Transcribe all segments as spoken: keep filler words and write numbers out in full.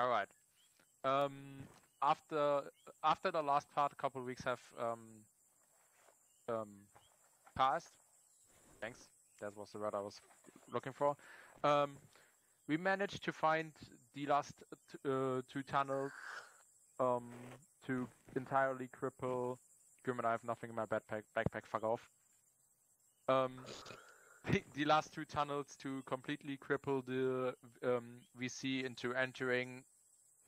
All right. Um, after after the last part, a couple of weeks have um, um, passed. Thanks. That was the word I was looking for. Um, we managed to find the last t uh, two tunnels um, to entirely cripple Grumman. I have nothing in my backpack. Backpack, fuck off. Um, the last two tunnels to completely cripple the um, V C into entering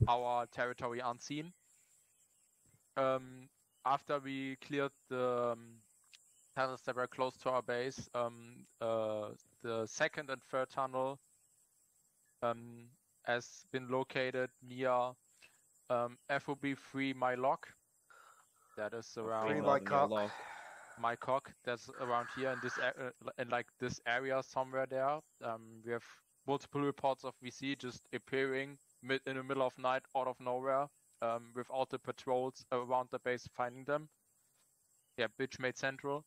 our territory unseen. Um, after we cleared the um, tunnels that were close to our base, um, uh, the second and third tunnel um, has been located near um, F O B three My Loc. That is around My Loc. My Cock, that's around here in this uh, in like this area somewhere there. Um, we have multiple reports of V C just appearing mid in the middle of night out of nowhere, um, with all the patrols around the base finding them. Yeah, bitch made central.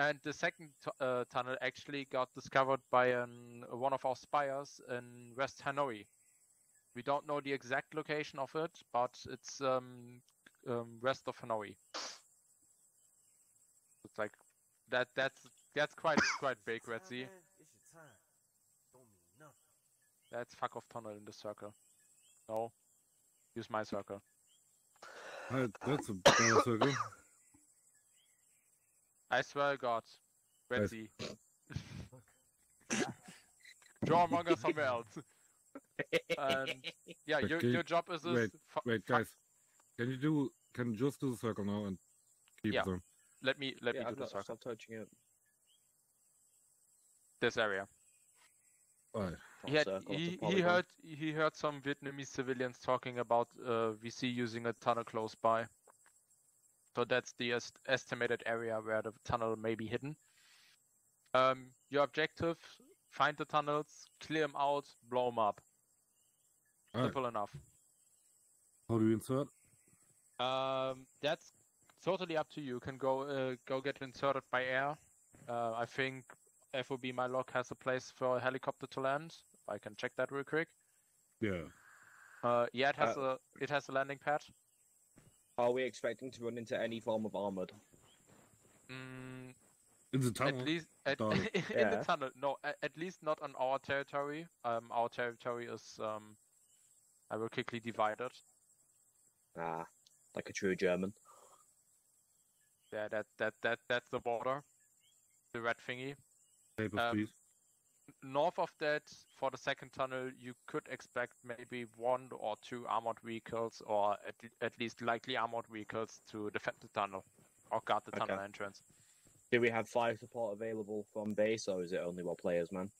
And the second uh, tunnel actually got discovered by an, one of our spies in West Hanoi. We don't know the exact location of it, but it's um, um, west of Hanoi. It's like that. That's that's quite quite big, Redzi. That's fuck off tunnel in the circle. No, use my circle. I, that's a bad circle. I swear to God, Redzi. Draw monger somewhere else. And yeah, okay. your your job is this. Wait, wait guys, can you do? Can you just do the circle now and keep yeah. them? Let me let yeah, me do I'm the not, circle. Stop touching it. This area. Oh, he had, he, he heard he heard some Vietnamese civilians talking about uh, V C using a tunnel close by. So that's the est estimated area where the tunnel may be hidden. Um, your objective: find the tunnels, clear them out, blow them up. All Simple right. enough. How do you insert? Um, that's. Totally up to you. You can go uh, go get inserted by air. Uh, I think F O B My Loc has a place for a helicopter to land. I can check that real quick. Yeah. Uh, yeah, it has uh, a it has a landing pad. Are we expecting to run into any form of armored? Mm, in the tunnel. At least at, in yeah. the tunnel. No, at, at least not on our territory. Um, our territory is um, I will quickly divide it. Ah, like a true German. Yeah, that that that that's the border, the red thingy. Papers, um, north of that, for the second tunnel, you could expect maybe one or two armored vehicles, or at at least likely armored vehicles, to defend the tunnel or guard the okay. tunnel entrance. Do we have fire support available from base, or is it only while players, man?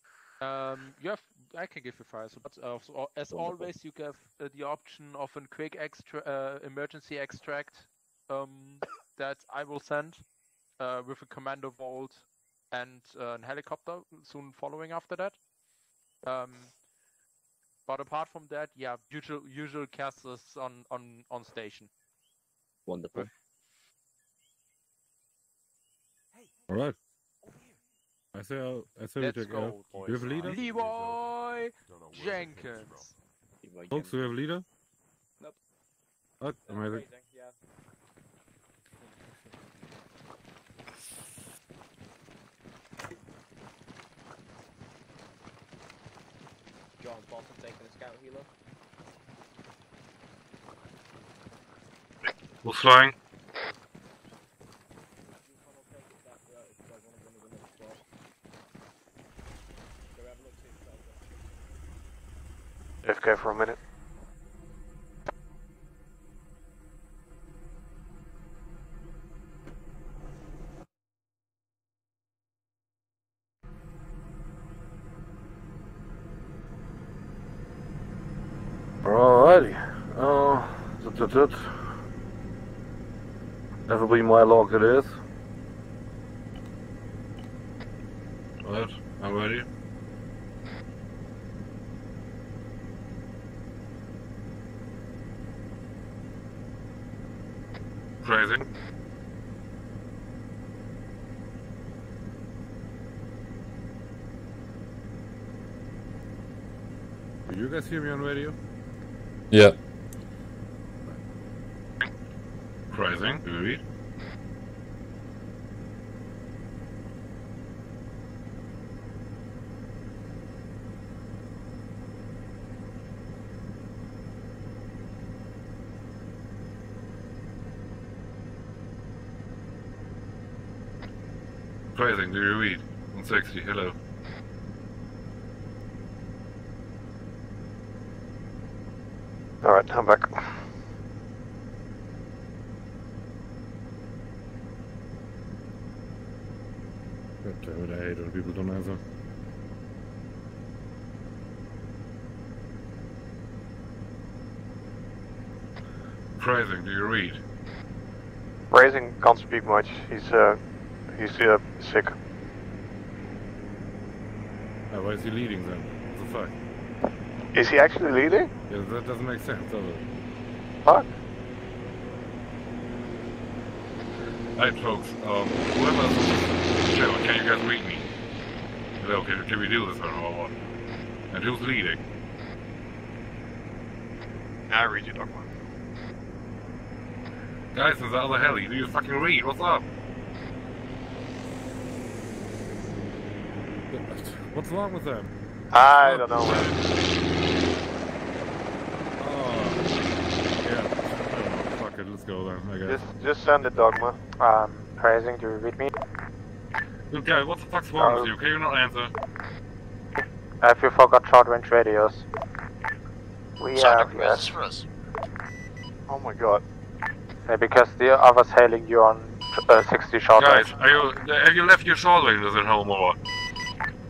Um, you have. I can give you fire support. Uh, so, as Wonderful. always, you have uh, the option of a quick extra uh, emergency extract. Um. That I will send uh, with a commando vault and uh, an helicopter soon following after that. Um, but apart from that, yeah, usual usual casters on on on station. Wonderful. Hey, all right. I say I'll, I say Let's we take go, boys. We have a leader. Leroy Jenkins. Folks, do we have a leader? Nope. Oh, amazing. Yeah. John's bottom taking a scout healer. We're flying. F K for a minute. That's it. F O B My Loc it is. Alright, I'm ready. Praising. Do you guys hear me on radio? Yeah. Praising, do you read? Praising, do you read? one sixty, hello. Alright, I'm back. God damn it, I hate when people don't answer. Praising, do you read? Praising can't speak much, he's uh, he's uh, sick. Oh, why is he leading then? What the fuck? Is he actually leading? Yeah, that doesn't make sense, does it? Fuck. Alright folks, um, whoever's... Trevor, can you guys read me? Hello, can, can we do this or what? And who's leading? I read you, Dogman. Guys, there's the other heli, do you fucking read? What's up? What's wrong with them? I don't know, man. Let's go then, I guess. Just, just send it, Dogma. Um, Praising, do you read me? Good guy, what the fuck's wrong uh, with you? Can you not answer? Have you forgot short range radios? We have, yes. For us. Oh my god. Yeah, because the others hailing you on uh, sixty short range. Guys, are you, have you left your short ranges at home or what?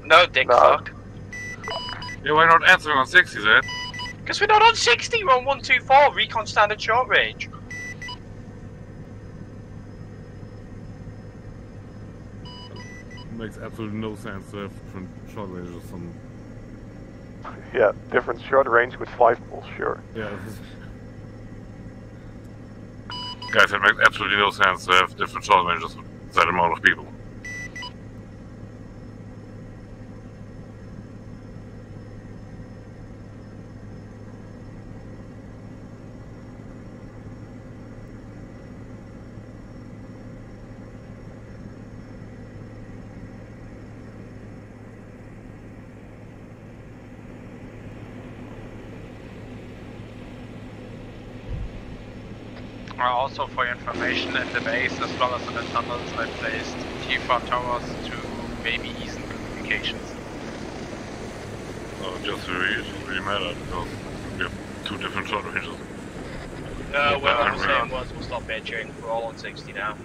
No, dick no. Fuck. Yeah, we're not answering on sixty, then. Because we're not on sixty, we're on one two four, recon standard short range. Makes absolutely no sense to have different short range or something. Yeah, different short range with five balls, sure. Yeah. Guys, it makes absolutely no sense to have different short ranges with that amount of people. Also, for your information, in the base, as long as in the tunnels, I placed T four towers to maybe ease in communications. Oh, just to read, it really matter because we have two different short ranges. No, what I was saying was we'll stop bad cheering, we're all on sixty now.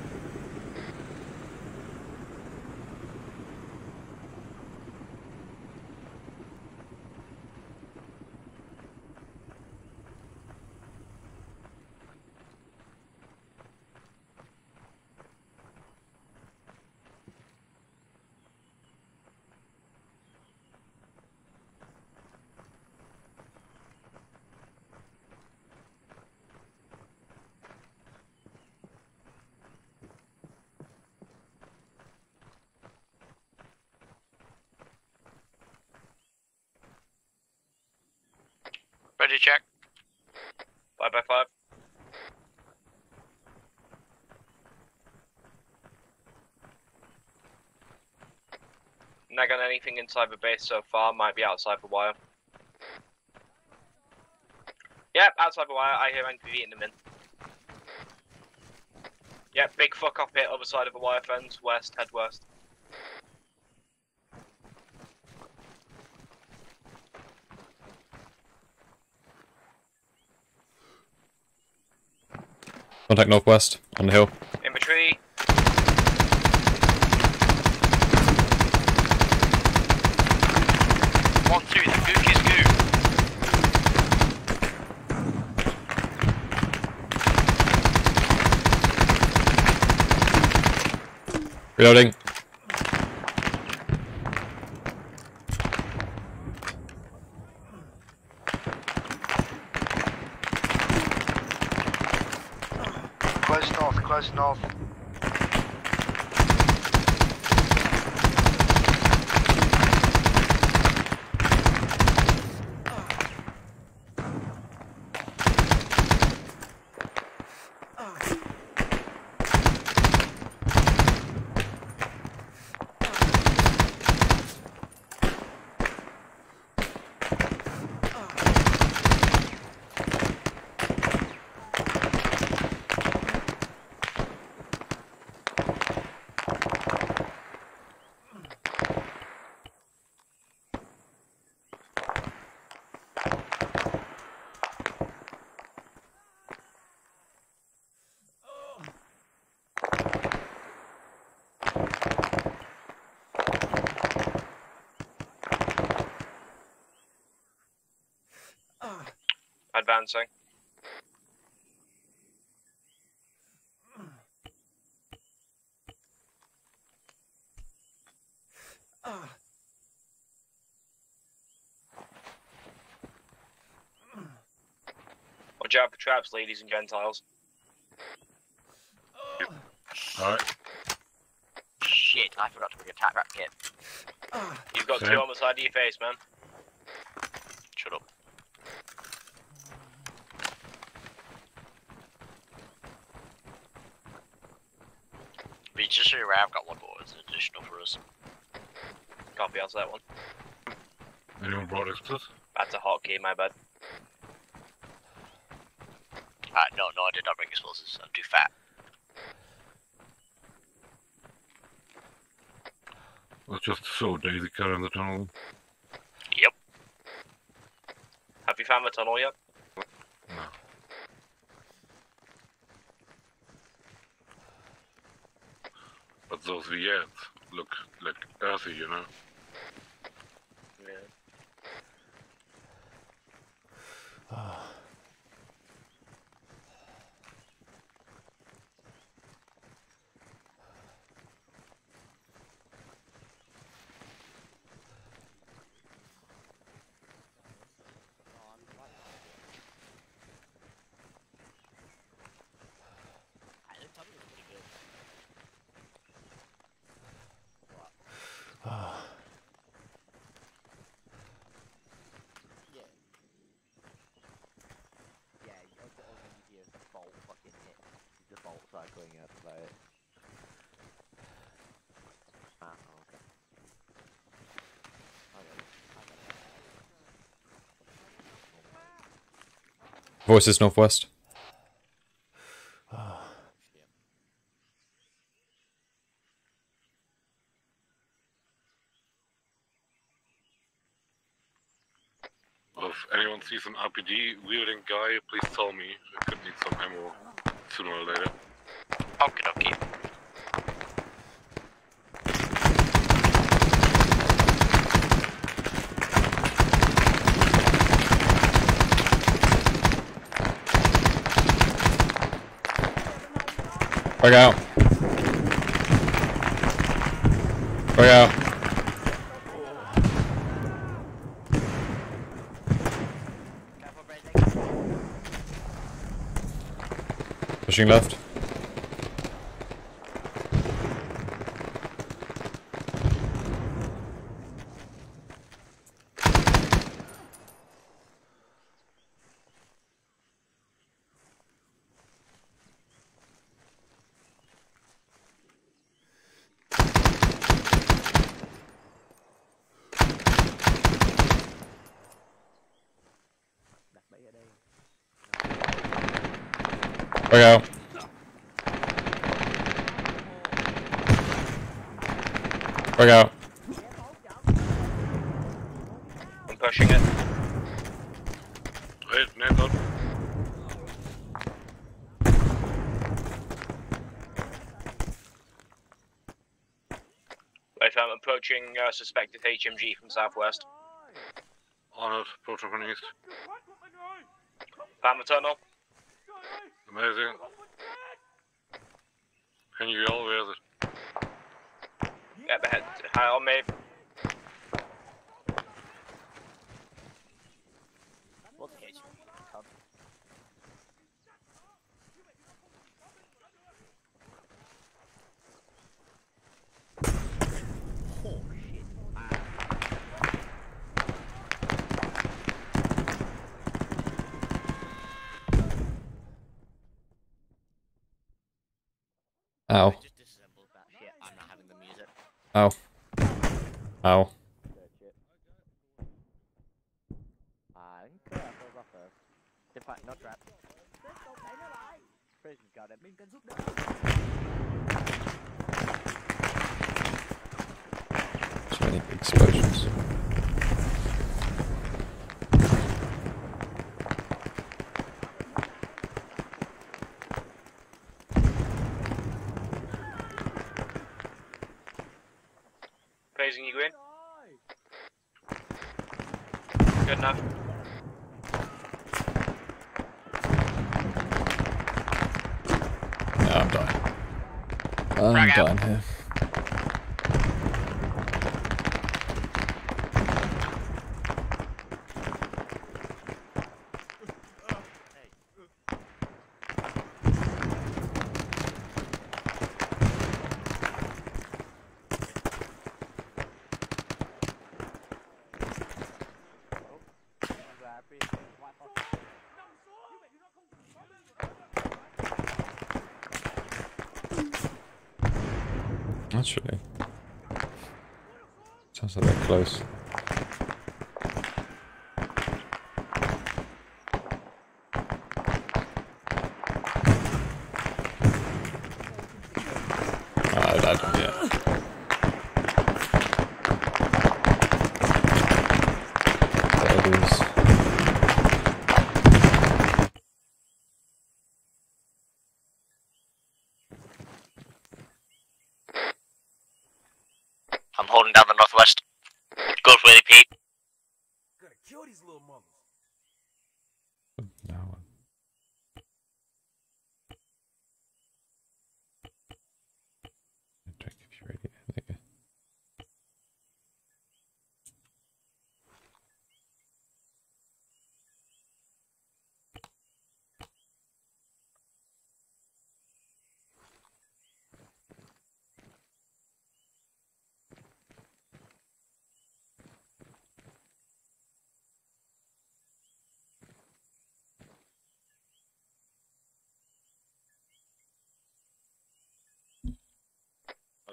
Ready, check. Five by five. Not got anything inside the base so far, might be outside the wire. Yep, outside the wire, I hear N P V in the min. Yep, big fuck up here, other side of the wire fence, west, head west. Contact northwest, on the hill. Infantry. One, two, the gook is gook. Reloading. North. advancing. Uh. Watch out for traps, ladies and gentiles. Uh. Alright. Shit, I forgot to bring a tap wrap kit. Uh. You've got Same. two on the side of your face, man. Shut up. But just so you're aware, I've got one more. It's additional for us. Can't be answer that one. Anyone brought explosives? That's a hotkey, my bad. Uh, no, no, I did not bring explosives. I'm too fat. That's just so daisy cut in the tunnel. Yep. Have you found the tunnel yet? No. But those V Ns look like earthy, you know? Yeah. Voices northwest. Oh, well, if anyone sees an R P G wielding guy, please tell me. I could need some ammo sooner or later. Okie dokie. Bug out. Bug out. Pushing left. We go. We go. I'm pushing it. Wait, Nathan. Wait, I'm approaching uh, suspected H M G from southwest. On it, approach from east. Found the tunnel. Amazing. Can you yell where is it? Yeah, the head high on me. Ow. Ow. Ow. So many explosions. You go in. Good enough. I'm done here. Actually, sounds like they're close.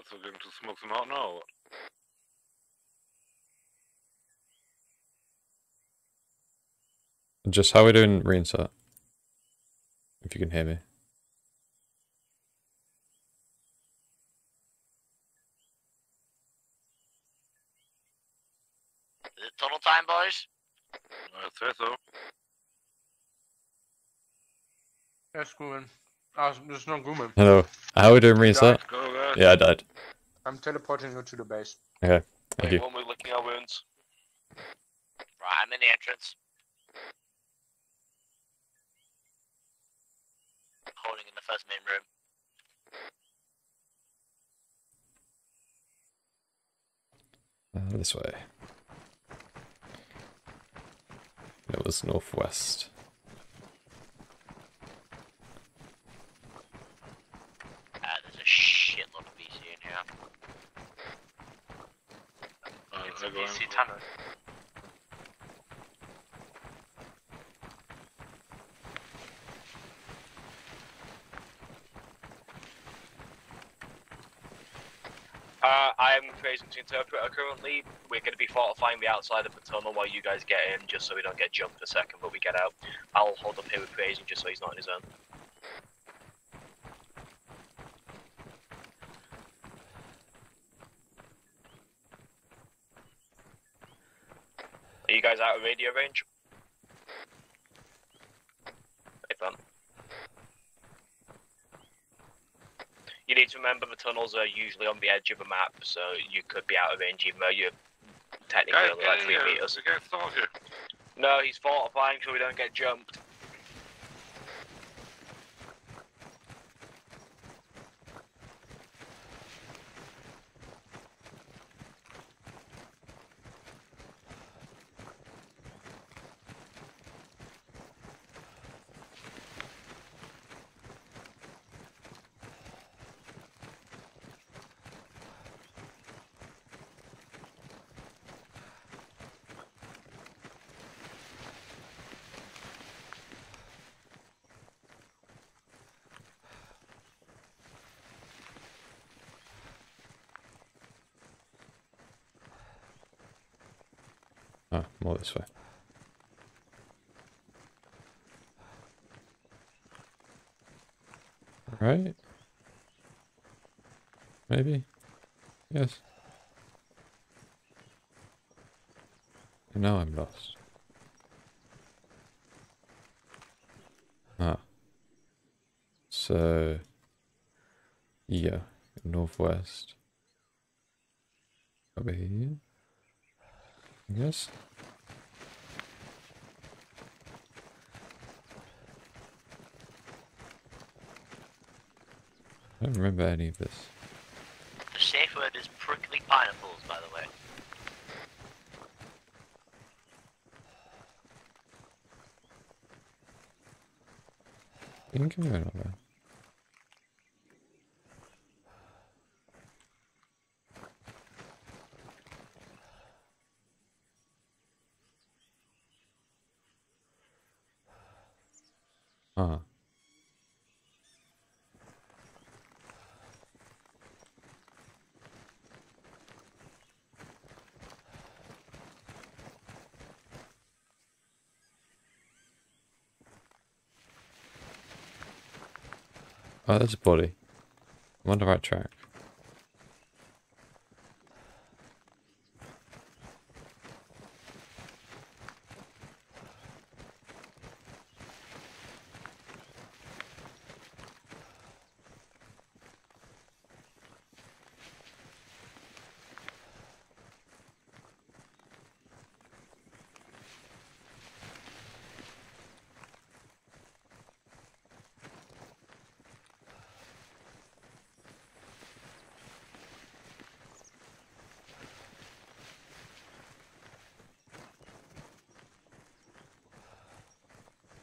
So going to smoke them out now. Just how we doing reinsert? If you can hear me. Is it total time, boys? I'd say so. Yes, Grumman. Oh, there's no Grumman. Hello. How are we doing reinsert? Yeah, I died. I'm teleporting you to the base. Okay, thank you. When we're licking our wounds. Right, I'm in the entrance. Holding in the first main room. Uh, this way. It was northwest. Ah, uh, there's a shitload of V C in here. Oh, it's a V C tunnel. Uh, I am Praising to Interpreter currently. We're going to be fortifying the outside of the tunnel while you guys get in, just so we don't get jumped a second, but we get out. I'll hold up here with Praising just so he's not in his own. Are you guys out of radio range? You need to remember the tunnels are usually on the edge of a map, so you could be out of range even though you're technically guys, only like three yeah, meters. No, he's fortifying so we don't get jumped. Ah, more this way. Right? Maybe? Yes. And now I'm lost. Ah. So... yeah. Northwest. Over here. Yes. I don't remember any of this. pineapples, by the way. You can give me that number. Uh-huh. Oh, there's a body. I'm on the right track.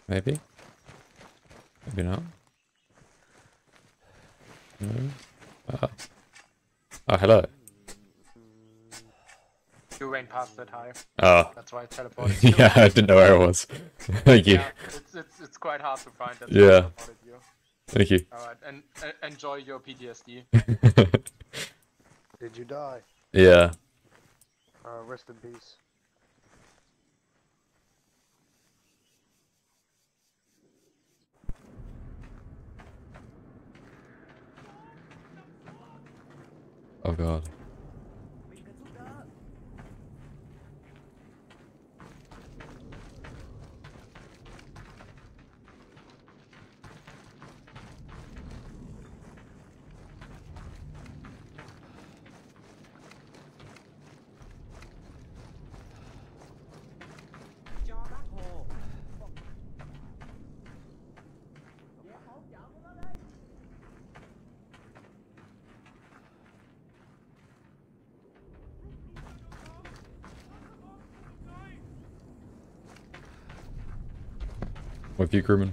Maybe? Maybe not. No? Uh, oh, hello. You ran past that high. Oh. That's why I teleported. Yeah, I didn't know where I was. Thank you. Yeah, it's, it's, it's quite hard to find that. Yeah. You. Thank you. Alright, and uh, enjoy your P T S D. Did you die? Yeah. Uh, rest in peace. Oh god. With you, Grumman.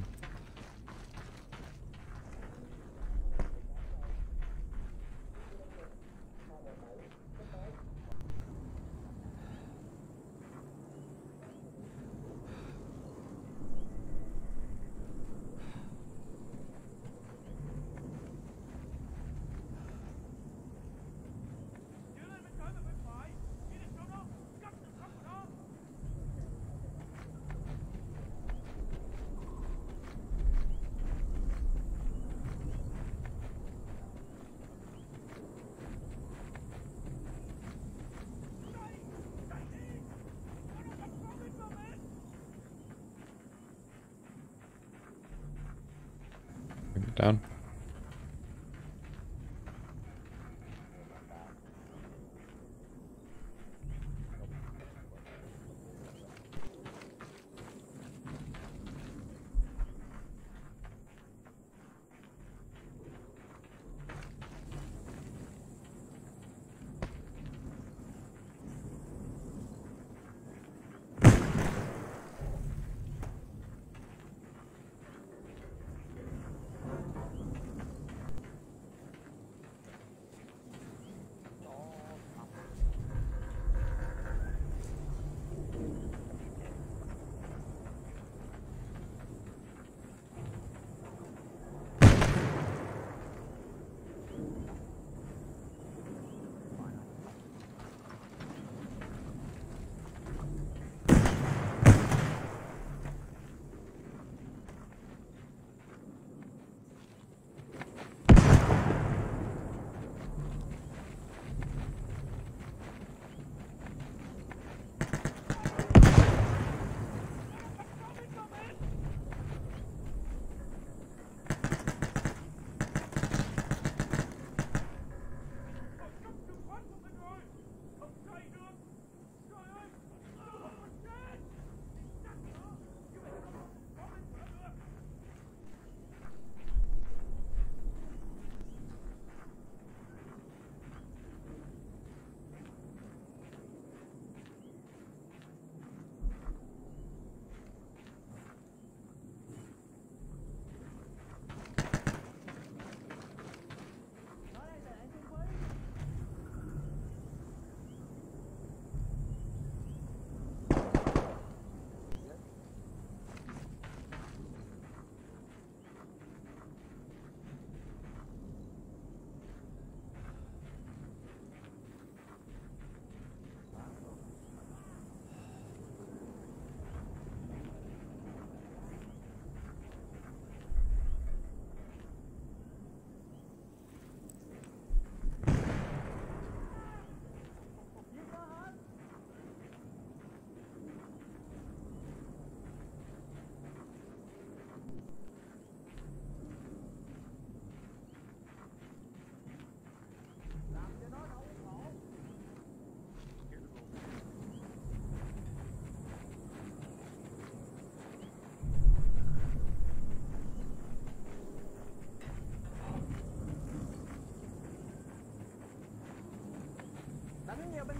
Down.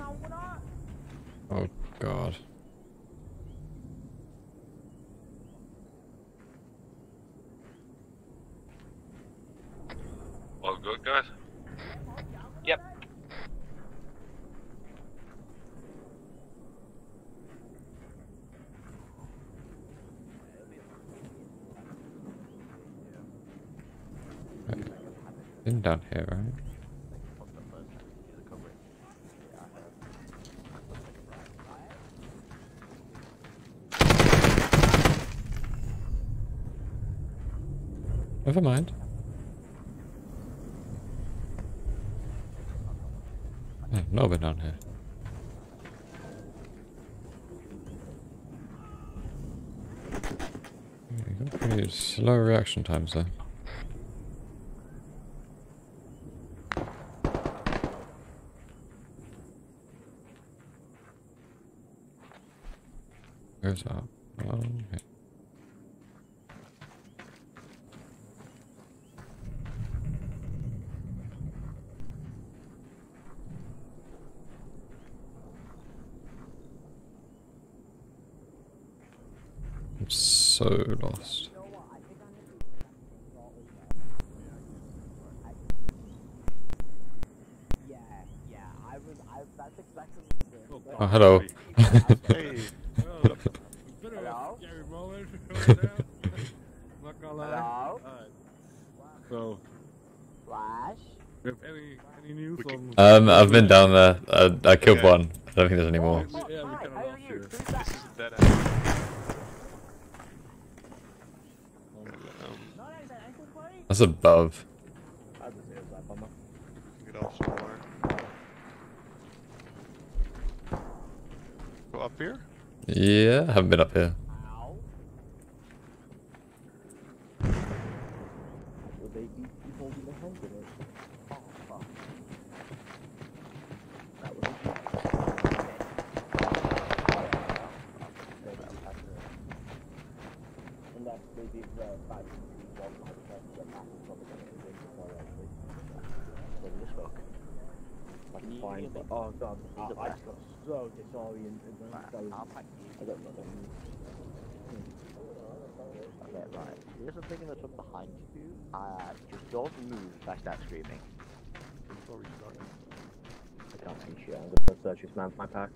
Oh God. All good, guys? Yep. Been down here, right? Never mind. Oh, no, we're down here. You got pretty slow reaction times there. Where's that? Oh, okay. So lost. Yeah, yeah, I was I that's exactly the same. Oh, hello. Hey, well, hello. Not gonna lie. So Flash? Do you have any any news on Um I've been down there. I, I killed okay. one. I don't think there's any more. Oh, yeah, we kinda lost here. This is a dead end. That's above. Go up here? Yeah, I haven't been up here. Ow. Fine, but oh God, I, I just got so disoriented. I don't know. Okay, right. There's something in the top behind you. Uh, just don't move. I start screaming. I can't see shit. I'm gonna search this man for my pack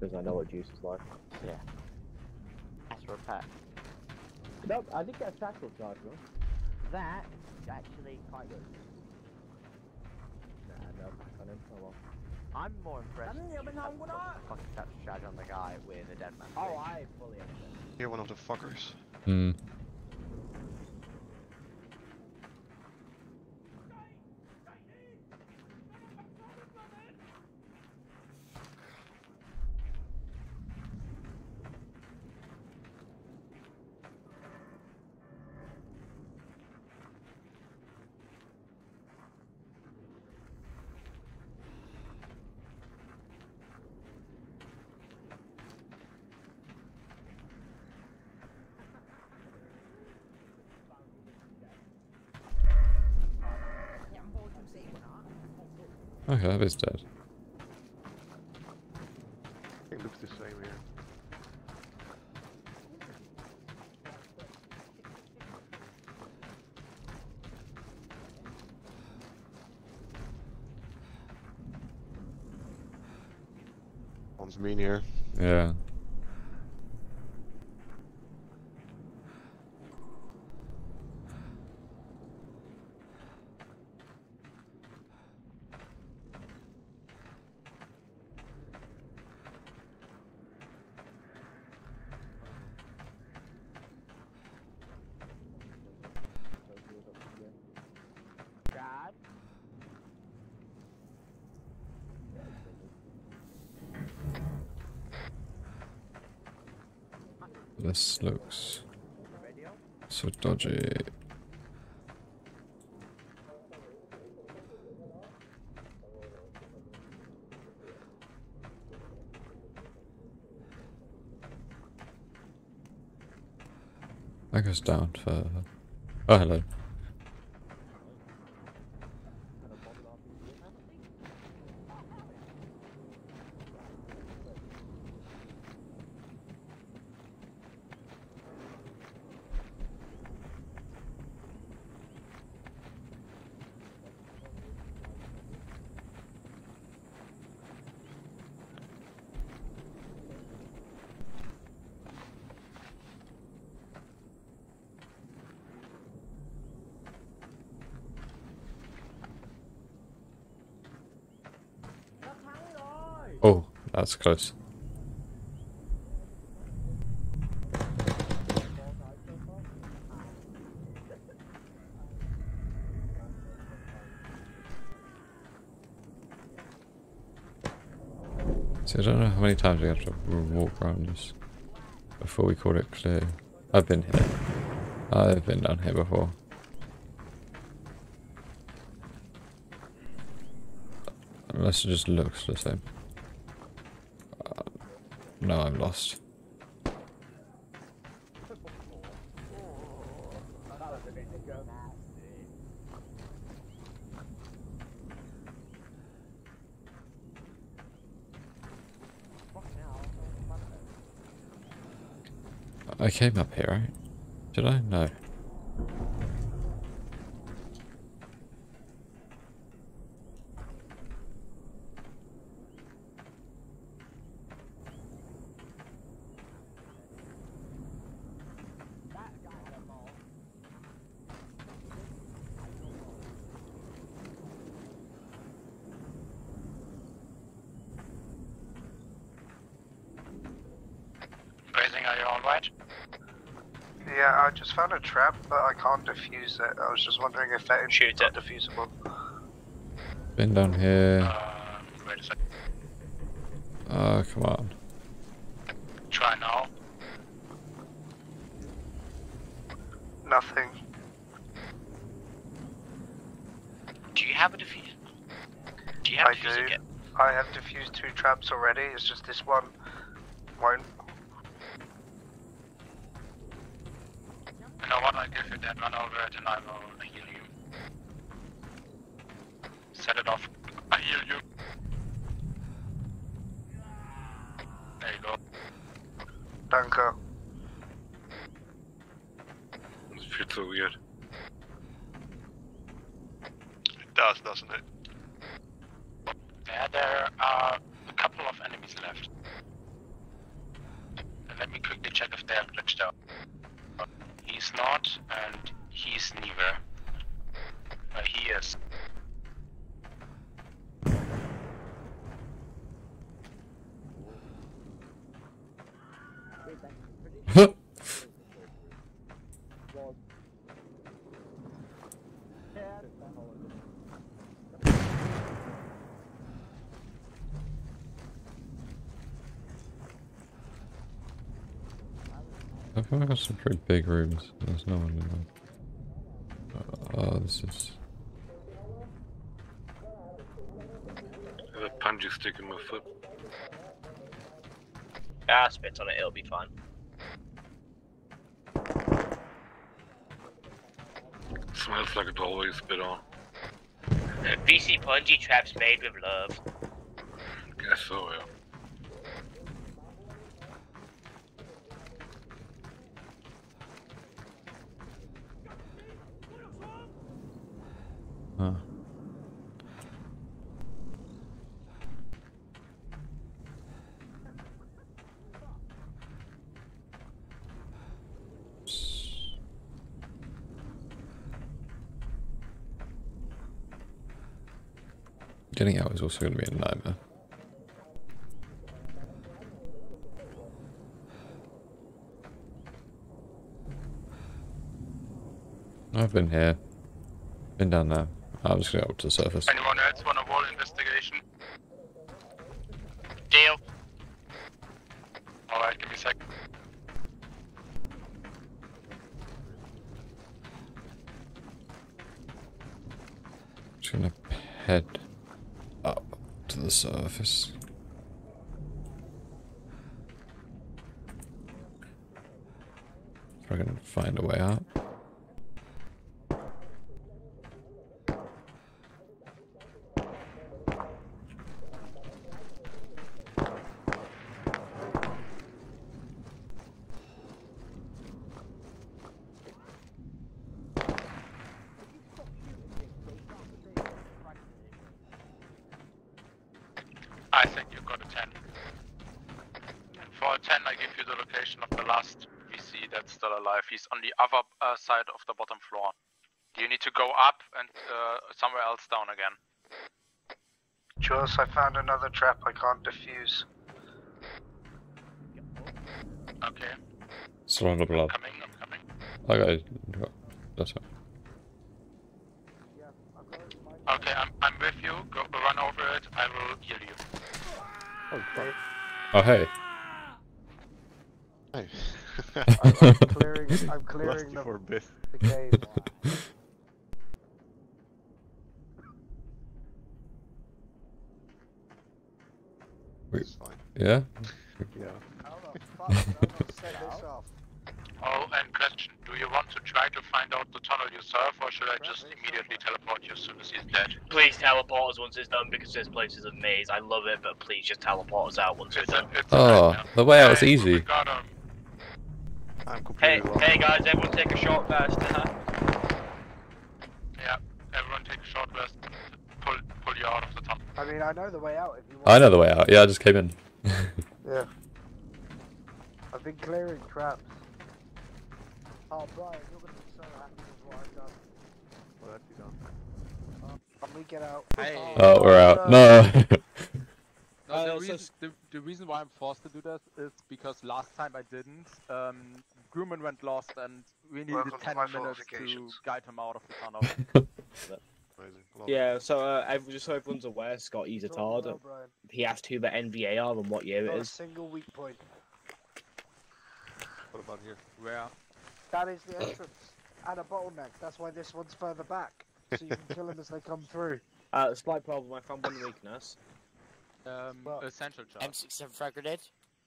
because I know what Juice is like. Yeah. That's for a pack. No, I think that's tackle charge. That is actually quite good. I'm more impressed with fucking touch charge on the guy with a dead man. Oh, I fully understand. You're one of the fuckers. Hmm. Okay, that is dead. It looks the same here. One's mean here. Yeah. This looks so dodgy. That goes down for... Oh, hello. Oh, that's close. See, I don't know how many times we have to walk around this before we call it clear. I've been here. I've been down here before. Unless it just looks the same. Uh, no, I'm lost. I came up here, right? Did I? No. Trap, but I can't defuse it. I was just wondering if that is not defusable. Been down here. Uh, wait a second. Oh, come on. Try now. Nothing. Do you have a defuse? Do you have I defuse do. Again? I have defused two traps already. It's just this one won't. You know what, I give you that one over it and I will heal you. Set it off. I heal you. There you go. Danke. This feels so weird. It does, doesn't it? Yeah, there are a couple of enemies left. And let me quickly check if they have glitched out. He's not, and he's neither. Uh, he is. I feel like I've got some pretty big rooms. There's no one in there. Oh, this is... I have a punji stick in my foot. Ah, spit on it, it'll be fine. It smells like it always spit on. The V C punji traps made with love. I guess so, yeah. Huh. Getting out is also going to be a nightmare. I've been here, been down there. I'm just going up to the surface. Anyone else want a wall investigation? Deal. Alright, give me a sec. Just going to head up to the surface. If I can find a way out. Side of the bottom floor. You need to go up and uh, somewhere else down again. Juice, I found another trap I can't defuse. Okay. Surrounded blood. I'm coming, I'm coming. I got it. That's it. Okay, I'm, I'm with you. Go run over it. I will heal you. Oh, sorry. Oh, hey. Hey. I'm, I'm clearing, I'm clearing the, the cave. Wait, yeah? Yeah. How the fuck did I set this off? Oh, and question, do you want to try to find out the tunnel yourself, or should I just immediately teleport you as soon as he's dead? Please teleport us once it's done, because this place is a maze. I love it, but please just teleport us out once it's done. Oh, the way out is easy. Got him. I'm hey, lost. Hey guys, everyone take a short rest, huh? Yeah, everyone take a short rest. Pull, pull you out of the tunnel. I mean, I know the way out if you want. I know the way out. Yeah, I just came in. Yeah. I've been clearing traps. Oh, Brian, you're going to be so happy with what I've done. What have you done? Uh, can we get out? Hey. Oh, we're out. No! no, the, reason, the, the reason why I'm forced to do that is because last time I didn't. Um, Grumman went lost and we needed Welcome ten to minutes to guide him out of the tunnel. Yeah, so uh, I just so everyone's aware, Scotty's a tard. No, no, he asked who the N V A are and what year Not it is. A single weak point. What about here? Where? That is the entrance, and a bottleneck, that's why this one's further back, so you can kill them as they come through. Uh, slight problem, I found one weakness. Um, well, essential charge. M sixty-seven frag grenade?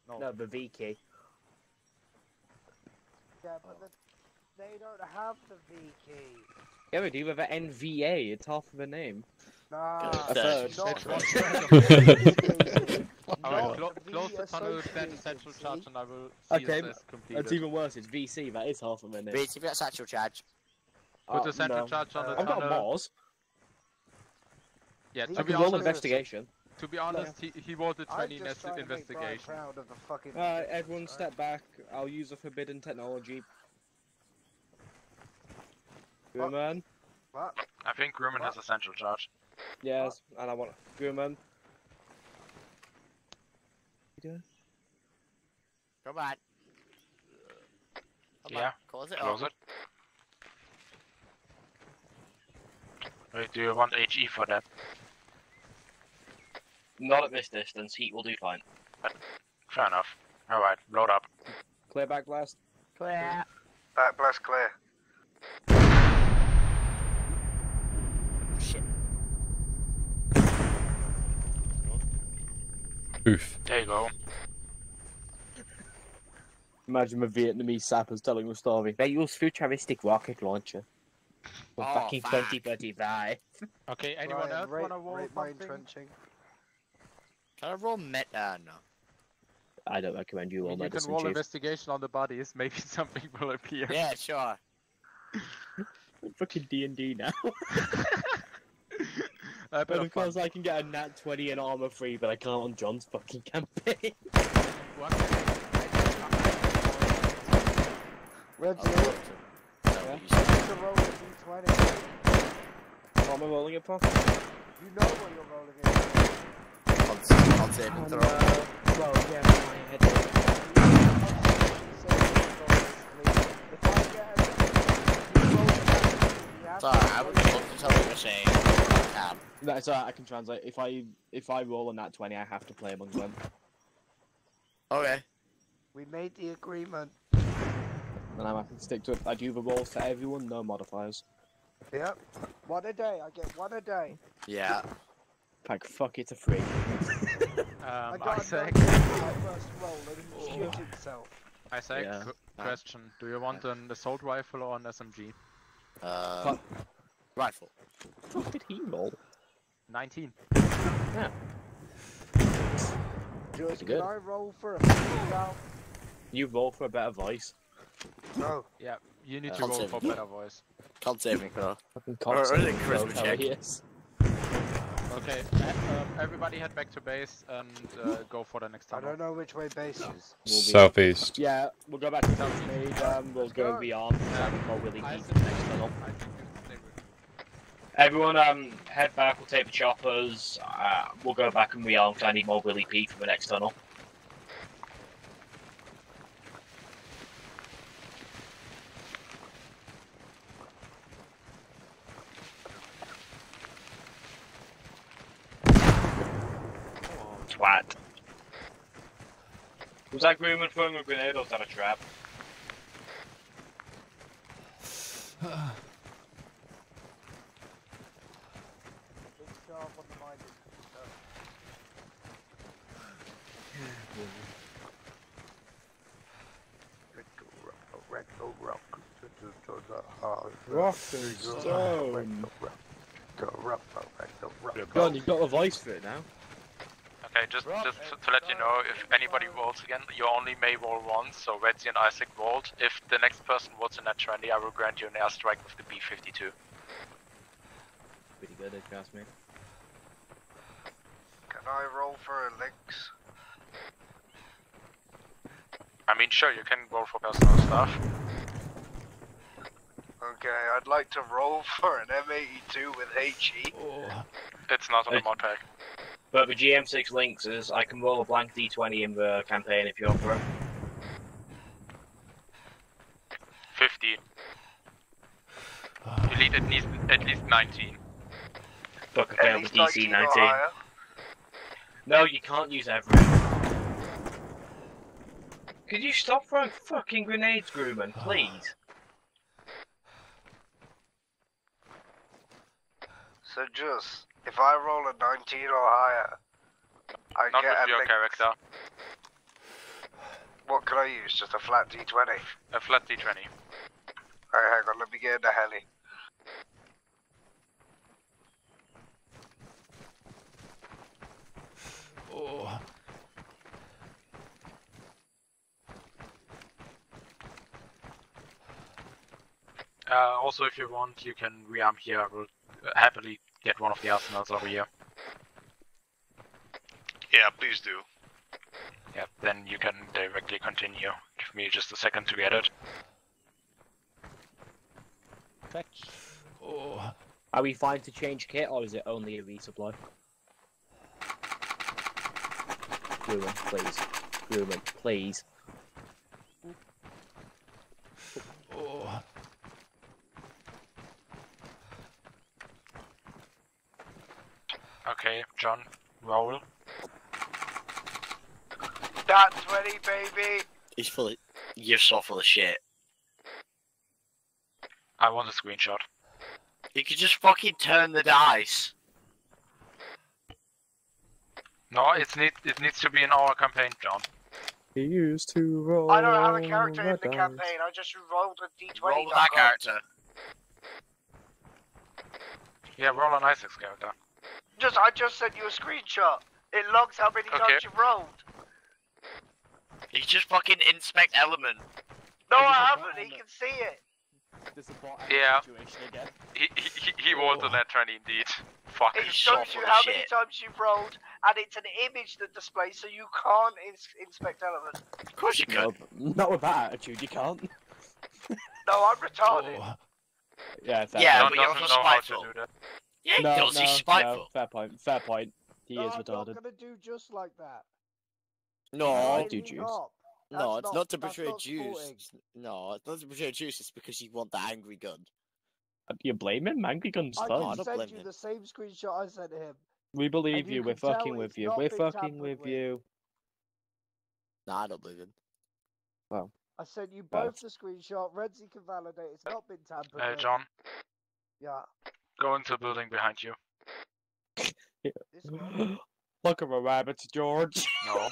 No. No, the V key. Yeah, but the, they don't have the V key. Yeah, we do, with an N V A, it's half of the name. Nah, no, a third. Alright, clo close the tunnel, spend essential charge, and I will see okay, this completed. It's even worse, it's V C, that is half a minute. V C, that's actual charge. Put the oh, central no. charge on uh, the tunnel. I've got Mars. Yeah, to I be honest, investigation. To be honest, no. he, he wanted twenty nest investigation. Alright, uh, everyone right? step back, I'll use a forbidden technology. What? Grumman? What? I think Grumman has essential charge. Yes, what? And I want Grumman. Doing? Come on. Come yeah. On. Close it. Close up. it. Wait, do you want H E for that? Not at this distance. Heat will do fine. But, fair enough. All right, load up. Clear back blast. Clear. Back blast clear. Shit. Oof. There you go. Imagine the Vietnamese sappers telling the story. They use futuristic rocket launcher. We're oh, fucking fuck. twenty thirty-five. Okay, anyone Brian, else rate, wanna roll my entrenching? Can I roll met? Uh, no. I don't recommend you roll I mean, medicine, You can roll chief. investigation on the bodies, maybe something will appear. Yeah, sure. I'm fucking D and D now. Uh, but of course fun. I can get a nat twenty and armor free, but I can't on John's fucking campaign. Red's oh, yeah. oh, am I rolling it, Pop? You know what you're rolling it. I'll save and throw. Uh, well, yeah, my head. If I get a... Sorry, I would have looked at something you were saying. That's alright, I can translate. If I if I roll on that twenty, I have to play among them. Okay. We made the agreement. And I'm happy to stick to it. I do the rolls for everyone, no modifiers. Yep. One a day, I get one a day. Yeah. Like, fuck it, a free. um, Isaac. Isaac, yeah. question. Do you want an assault rifle or an S M G? Uh... Fuck. Rifle. What the fuck did he roll? nineteen. Yeah. Just good. I roll for a round? You roll for a better voice. No. Yeah, you need uh, to roll saving. for a better voice. Can't save me, though. Fucking can't save me, though. Okay, um, everybody head back to base and uh, go for the next tunnel. I don't know which way base is. We'll Southeast. Yeah, we'll go back to Southeast. Um, we'll Let's go beyond. Um, um, really I, I think Everyone um, head back, we'll take the choppers, uh, we'll go back and rearm because I need more Willy P for the next tunnel. Twat. Was that Grumman throwing a grenade or was that a trap? Rock and stone. John, you've got a voice for it now. Okay, just, just to, to let you know, if anybody rolls again, you only may roll once, so Redzi and Isaac rolled. If the next person rolls a nat twenty, I will grant you an airstrike with the B fifty-two. Pretty good, if you ask me. Can I roll for a links? I mean, sure, you can roll for personal stuff. Okay, I'd like to roll for an M eighty-two with H E. Oh. It's not on the mod pack. But the G M six links is I can roll a blank D twenty in the campaign if you're up for it. fifteen. You need at least, at least nineteen. Fuck, I failed the D C nineteen. nineteen. No, you can't use every. Could you stop throwing fucking grenades, Grumman, please? So just, if I roll a nineteen or higher, I Not get with a your link. Character. What can I use? Just a flat D twenty? A flat D twenty. Alright, hang on, let me get in the heli. Oh. Uh, also, if you want, you can rearm here. I will happily get one of the arsenals over here. Yeah, please do. Yeah, then you can directly continue. Give me just a second to get it. Thank you. Oh. Are we fine to change kit, or is it only a resupply? Grumman, please. Grumman, please. Oh. Okay, John, roll. That twenty, baby! He's full of... You're so full of shit. I want a screenshot. You could just fucking turn the dice. No, it's need, it needs to be in our campaign, John. He used to roll. I don't have a character in the dice. Campaign, I just rolled a D twenty. Roll with that character. Yeah, roll on Isaac's character. Just, I just sent you a screenshot. It logs how many okay. times you rolled. He's just fucking inspect element. No, I haven't. He can see it. Yeah. Again. He he he rolled on that twenty indeed. Fuck. It shows you how shit. many times you've rolled, and it's an image that displays, so you can't ins inspect element. Of course you can. No, not with that attitude, you can't. No, I'm retarded. Oh. Yeah, fair yeah, point. but you're also spiteful. Yeah, he no, does. No, he's spiteful. No, fair point. Fair point. He no, is I'm retarded. I'm not gonna do just like that. No, I do Juice. Not. No, it's not, not to portray Juice. No, it's not to portray Juice. It's because you want the angry gun. You blame him? Angry gun's fun. I sent you him. the same screenshot I sent him. We believe you. you. We're fucking with you. We're fucking with, with you. Nah, I don't believe him. Well, I sent you both yeah. the screenshot. Redzi can validate. It's not been tampered with. Uh, John. Yeah. Go into the building behind you. Yeah. Look at my rabbits, George. No.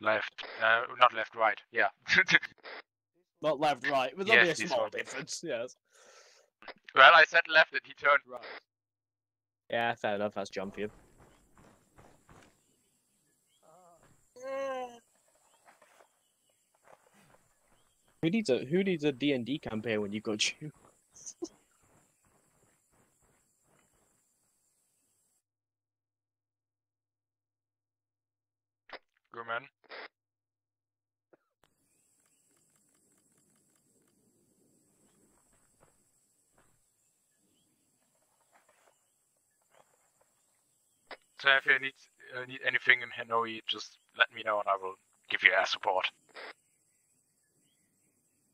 Left, uh, not left, right, yeah. Not left, right, there's yes, only a small difference, yes. Well, I said left and he turned right. Yeah, fair enough, that's John for you. Who needs a, who needs a D and D campaign when you've got you? Grumman. So if you need uh, need anything in Hanoi, just let me know and I will give you air support.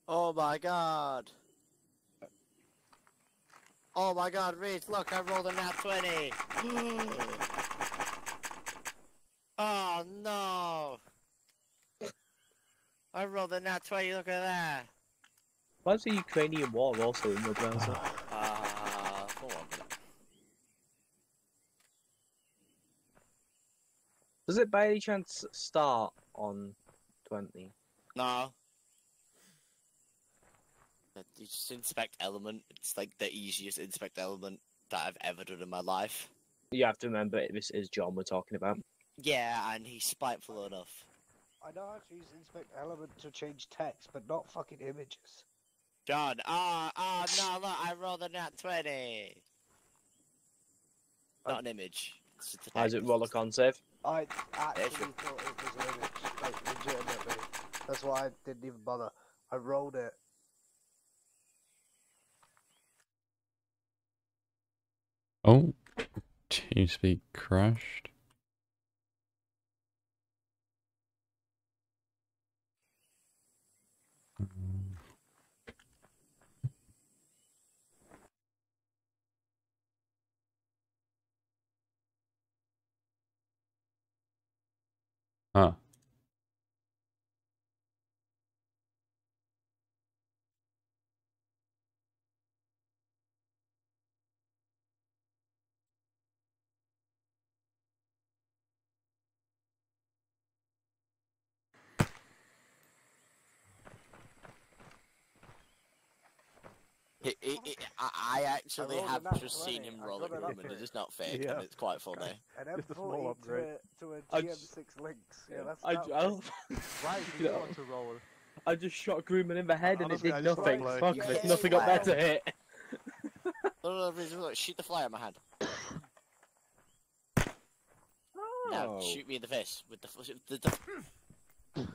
Oh my god. Oh my god, Reese, look, I rolled a nat twenty. Oh no. I rolled a nat twenty, look at that. Why is the Ukrainian war also in your browser? Ah, uh, hold on a minute. Does it by any chance start on twenty? No. You just inspect element. It's like the easiest inspect element that I've ever done in my life. You have to remember, this is John we're talking about. Yeah, and he's spiteful enough. I know how to use inspect element to change text, but not fucking images. John, ah, ah, no, look, I rolled a nat twenty. Not I... an image. Isaac, roll a con save. I actually thought it was an image, like, legitimately. That's why I didn't even bother. I rolled it. Oh, TeamSpeak crashed. Huh. It, it, it, I actually I have just seen him roll at Grumman, it is not fake, yeah. And it's quite funny. An M forty to, to a G M six Lynx, yeah, that's I, I, Why did you want to roll? I just shot Grumman in the head and honestly, it did nothing. Fuck, like, yeah, there's nothing up there to hit. Shoot the fly at my hand. Oh. Now shoot me in the face with the... With the, the...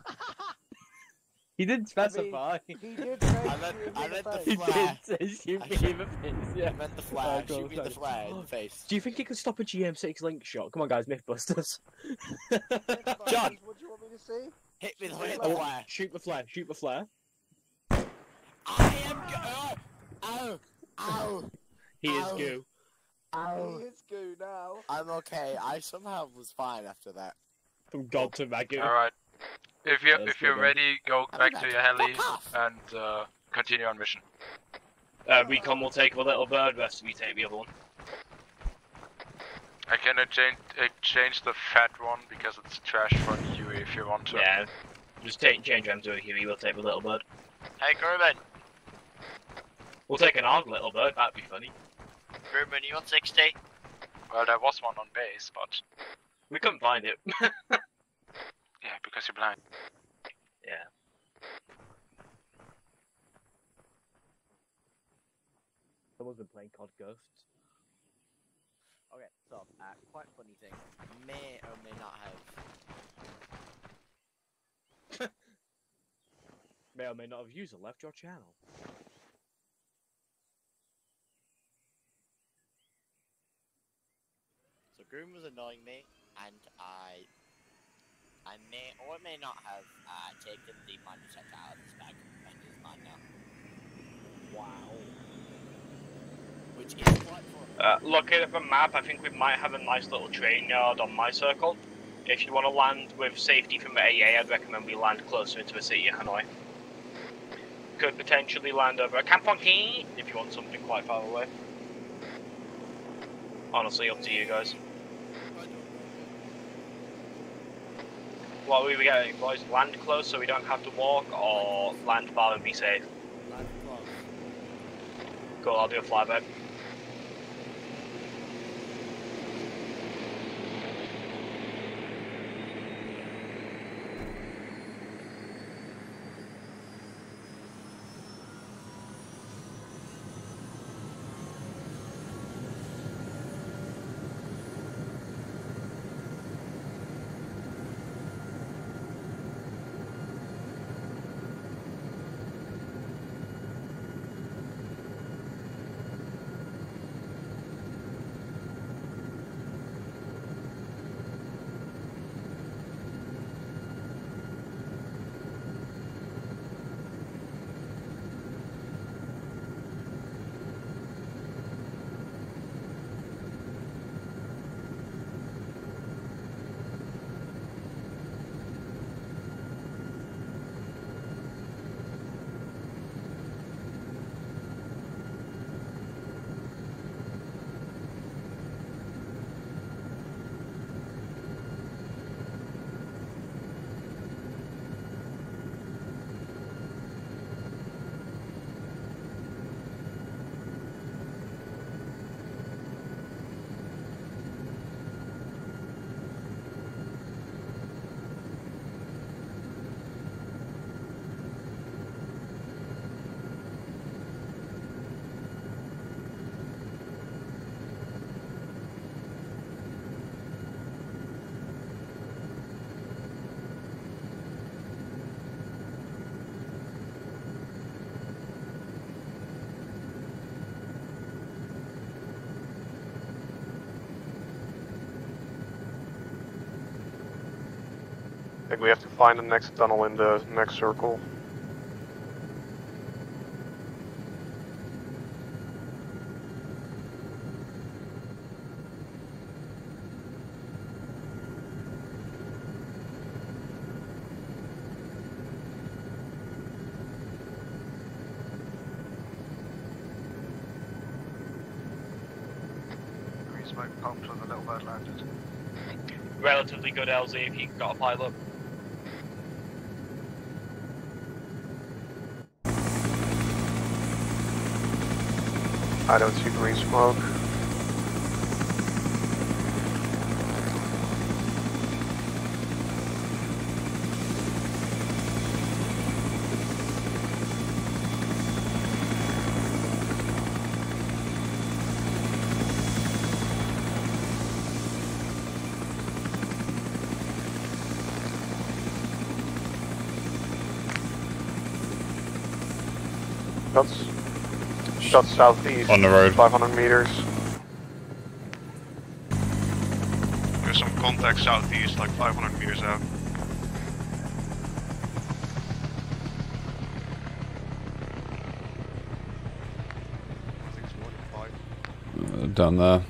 He didn't specify. I mean, he did I meant, I meant the, the flag. He did say shoot me in the face, yeah. I meant the flag, oh, shoot me the flag in the face. Do you think it could stop a G M six Link shot? Come on guys, Mythbusters. John! What do you want me to see? Hit me, hit the flare. Shoot the flare, shoot the flare. I am goo! Ow! Ow! He is goo. Ow! He is goo now. I'm okay, I somehow was fine after that. From God to Magoo. Alright. If you're, if you're ready, go back to your heli and uh, continue on mission. Uh, Recon will take a little bird rest, we take the other one. I can exchange, exchange the fat one because it's trash for the Huey if you want to. Yeah, just take, change them to a Huey, we'll take the little bird. Hey Grumman! We'll take an armed little bird, that'd be funny. Grumman, you want sixty? Well, there was one on base, but... We couldn't find it. Yeah, because you're blind. Yeah. Someone's been playing C O D Ghosts. Okay, so, uh, quite funny thing. May or may not have. May or may not have user left your channel. So, Groom was annoying me, and I. I may or may not have uh, taken the mine detector out of this bag and it's mine now. Wow. Which is quite fun. Uh, looking at the map, I think we might have a nice little train yard on my circle. If you want to land with safety from the A A, I'd recommend we land closer into the city of Hanoi. Could potentially land over at Kampong Key if you want something quite far away. Honestly, up to you guys. What are we getting, boys? Land close so we don't have to walk, or land far and be safe? Land close. Cool, I'll do a flyback. Isaac, we have to find the next tunnel in the next circle. Relatively good L Z if he got a pile up. I don't see green smoke. Shots. Shots southeast. On the road. five hundred meters. There's some contact southeast, like five hundred meters out. I think it's more than five. Uh, down there.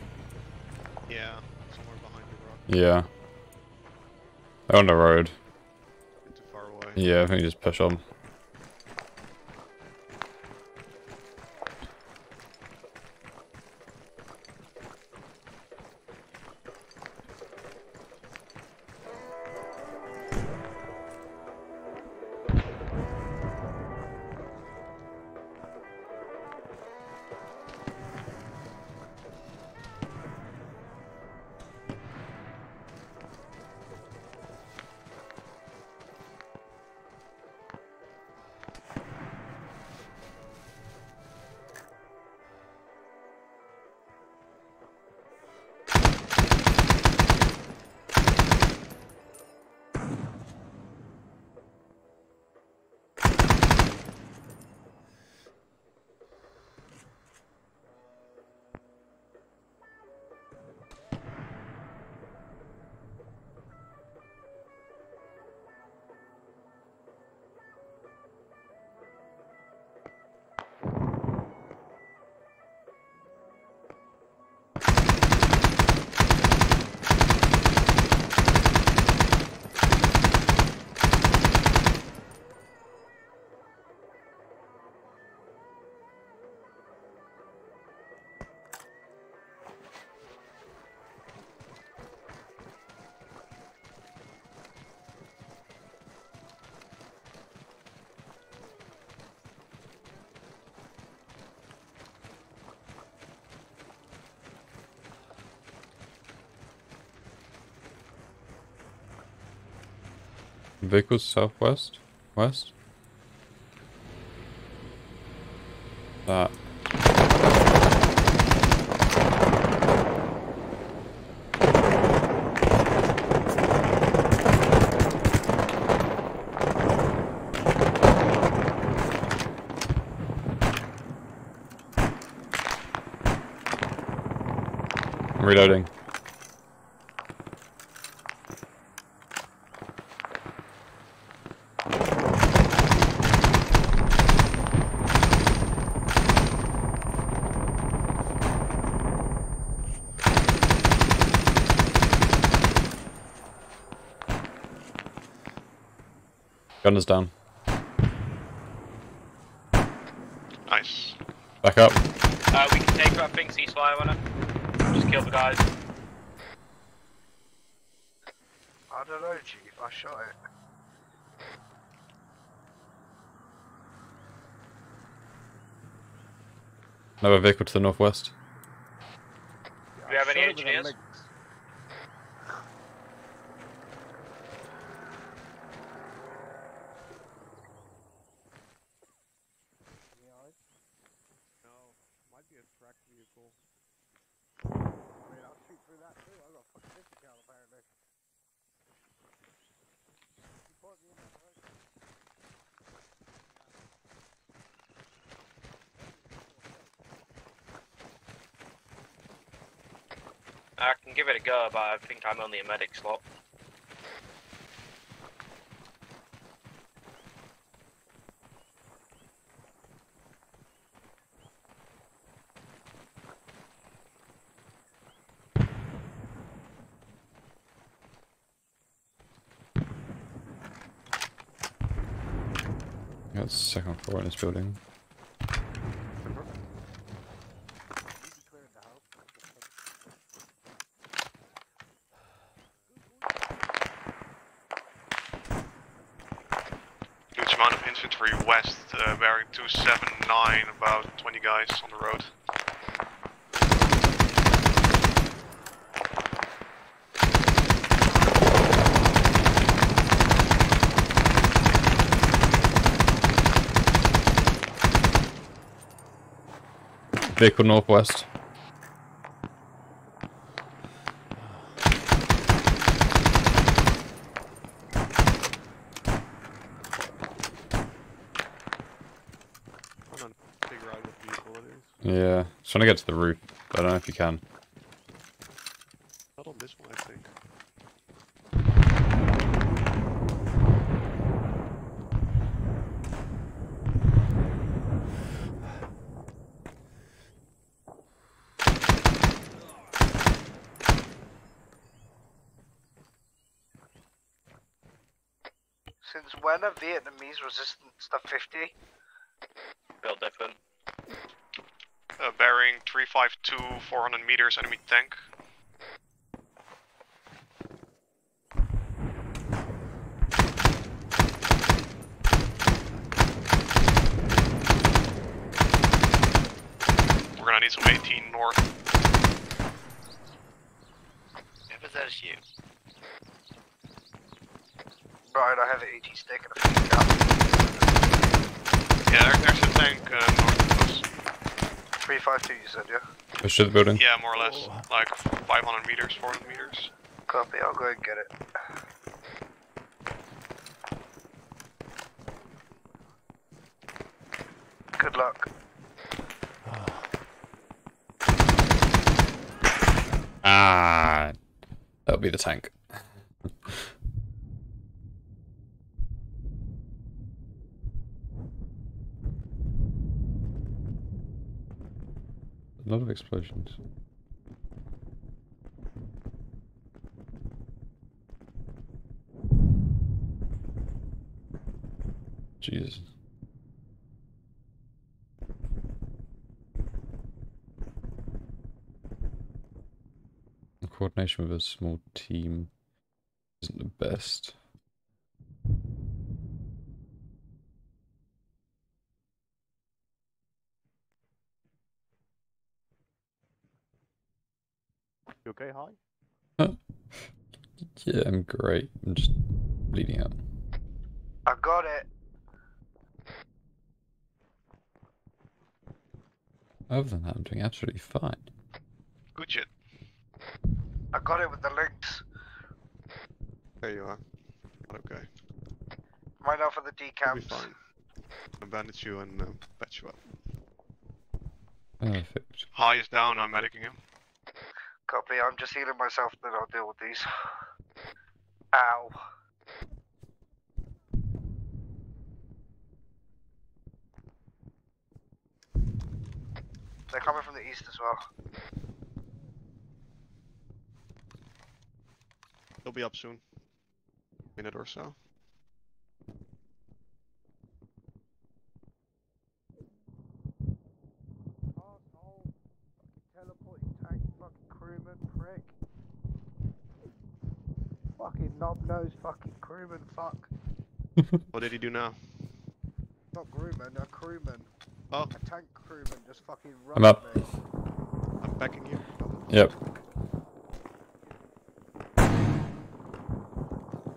Yeah, somewhere behind the rock. Yeah. They're on the road. A bit too far away. Yeah, I think you just push on. Vehicles southwest, west. That. I'm reloading. Gun is down. Nice. Back up. Uh, we can take that big ceasefire on it. Just kill the guys. I don't know, Chief. I shot it. Another vehicle to the northwest. Yeah, do you have any engineers? I can give it a go, but I think I'm only a medic slot. That's the second floor in this building. Huge amount of infantry west, uh, bearing two seven nine, about twenty guys on the road. Vehicle northwest. I'm trying to figure out what vehicle it is. Yeah, just trying to get to the roof, but I don't know if you can. Not on this one, I think. When are Vietnamese resistance to fifty? Build that gun. Uh, bearing three five two, four hundred meters, enemy tank. We're gonna need some eighteen north. If it's that's you. Right, I have an eighty stick and a fifty cap. Yeah, there, there's a tank uh, north of us. three five two you said, yeah? Push to the building? Yeah, more or less. Oh. Like five hundred meters, four hundred meters. Copy, I'll go ahead and get it. Good luck. Ah, that'll be the tank. A lot of explosions. Jesus. The coordination with a small team isn't the best. You okay, Holly? Yeah, I'm great. I'm just bleeding out. I got it. Other than that, I'm doing absolutely fine. Good shit. I got it with the links. There you are. Okay. Right now for the decamps. I'll bandage you and uh, patch you up. Perfect. High is down, I'm medicing him. Copy, I'm just healing myself, then I'll deal with these. Ow. They're coming from the east as well. They'll be up soon. Minute or so. Fucking knob-nosed fucking crewman, fuck. What did he do now? Not crewman, a crewman. Oh. A tank crewman just fucking run. I'm up. Me. I'm backing you. Yep.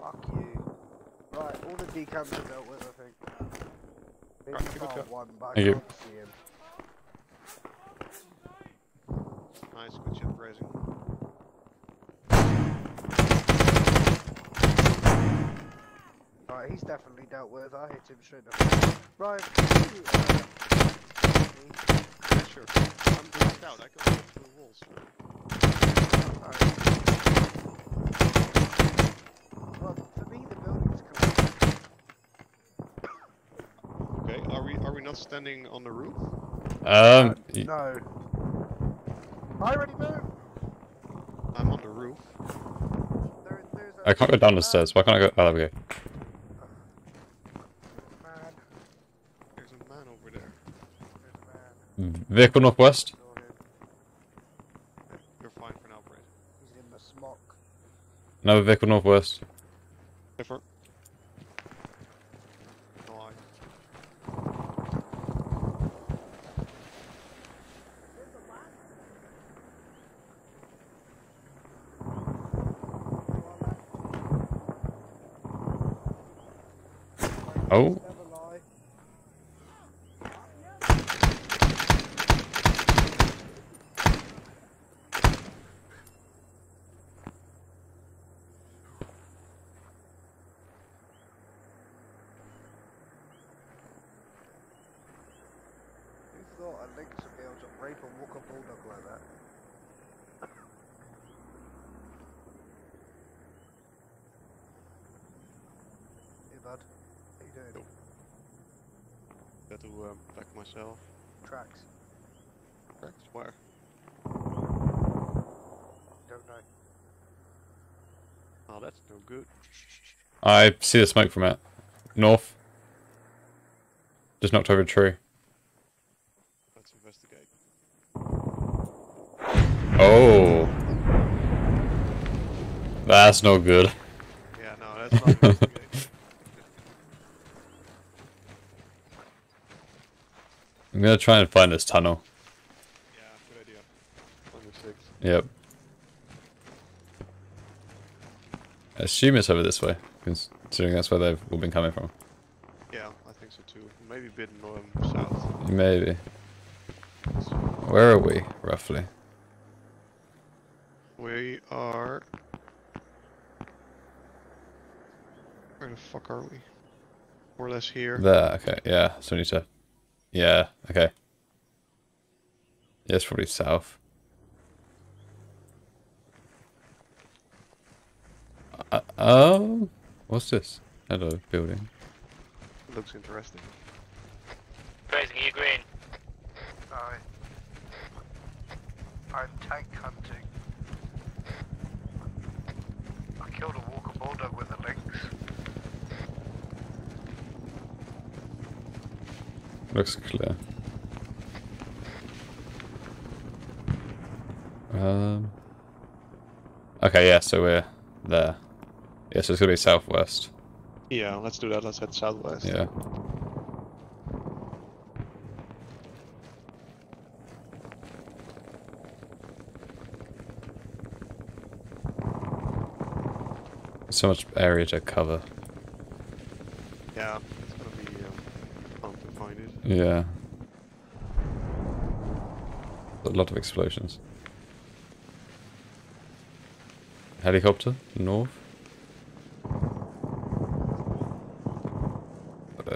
Fuck you. Right, all the decams are dealt with, I think. Maybe right, give it one, but I can't see him. Nice, good shit, Praising. Alright, he's definitely dealt with. I hit him straight up. Right. Yeah, sure. I'm blocked out. I can walk through the walls. Alright. Well, for me, the building's coming. Okay, are we are we not standing on the roof? Um. Uh, no. I already moved. I'm on the roof. There, I can't go down the stairs. Why can't I go? Oh, there we go. Vehicle northwest. You're fine for now, Brian. He's in the smoke. Another vehicle northwest. Different. Oh. To um, back myself. Tracks. Tracks? Where? Don't know. Oh, that's no good. I see the smoke from it. North. Just knocked over a tree. Let's investigate. Oh. That's no good. Yeah, no, that's not good. I'm gonna try and find this tunnel. Yeah, good idea. Number six. Yep. I assume it's over this way, considering that's where they've all been coming from. Yeah, I think so too. Maybe a bit north south. Maybe. Where are we, roughly? We are... Where the fuck are we? More or less here. There, okay, yeah. So we need to... Yeah, okay. Yeah, it's probably south. Uh, um, what's this? Hello, building. Looks interesting. Praising, you green? No. I'm tank hunting. I killed a walker bulldog with a lynx. Looks clear. Um. Okay, yeah, so we're there. Yeah, so it's gonna be southwest. Yeah, let's do that. Let's head southwest. Yeah. So much area to cover. Yeah. Yeah. A lot of explosions. Helicopter, north.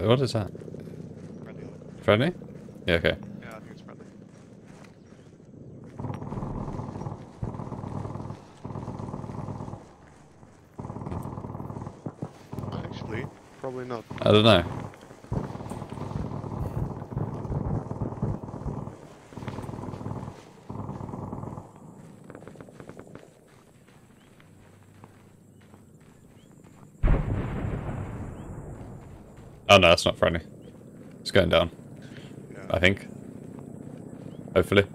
What is that? Friendly? Friendly? Yeah, okay. Yeah, I think it's friendly. Actually, probably not. I don't know. Oh no, that's not friendly. It's going down. Yeah. I think. Hopefully.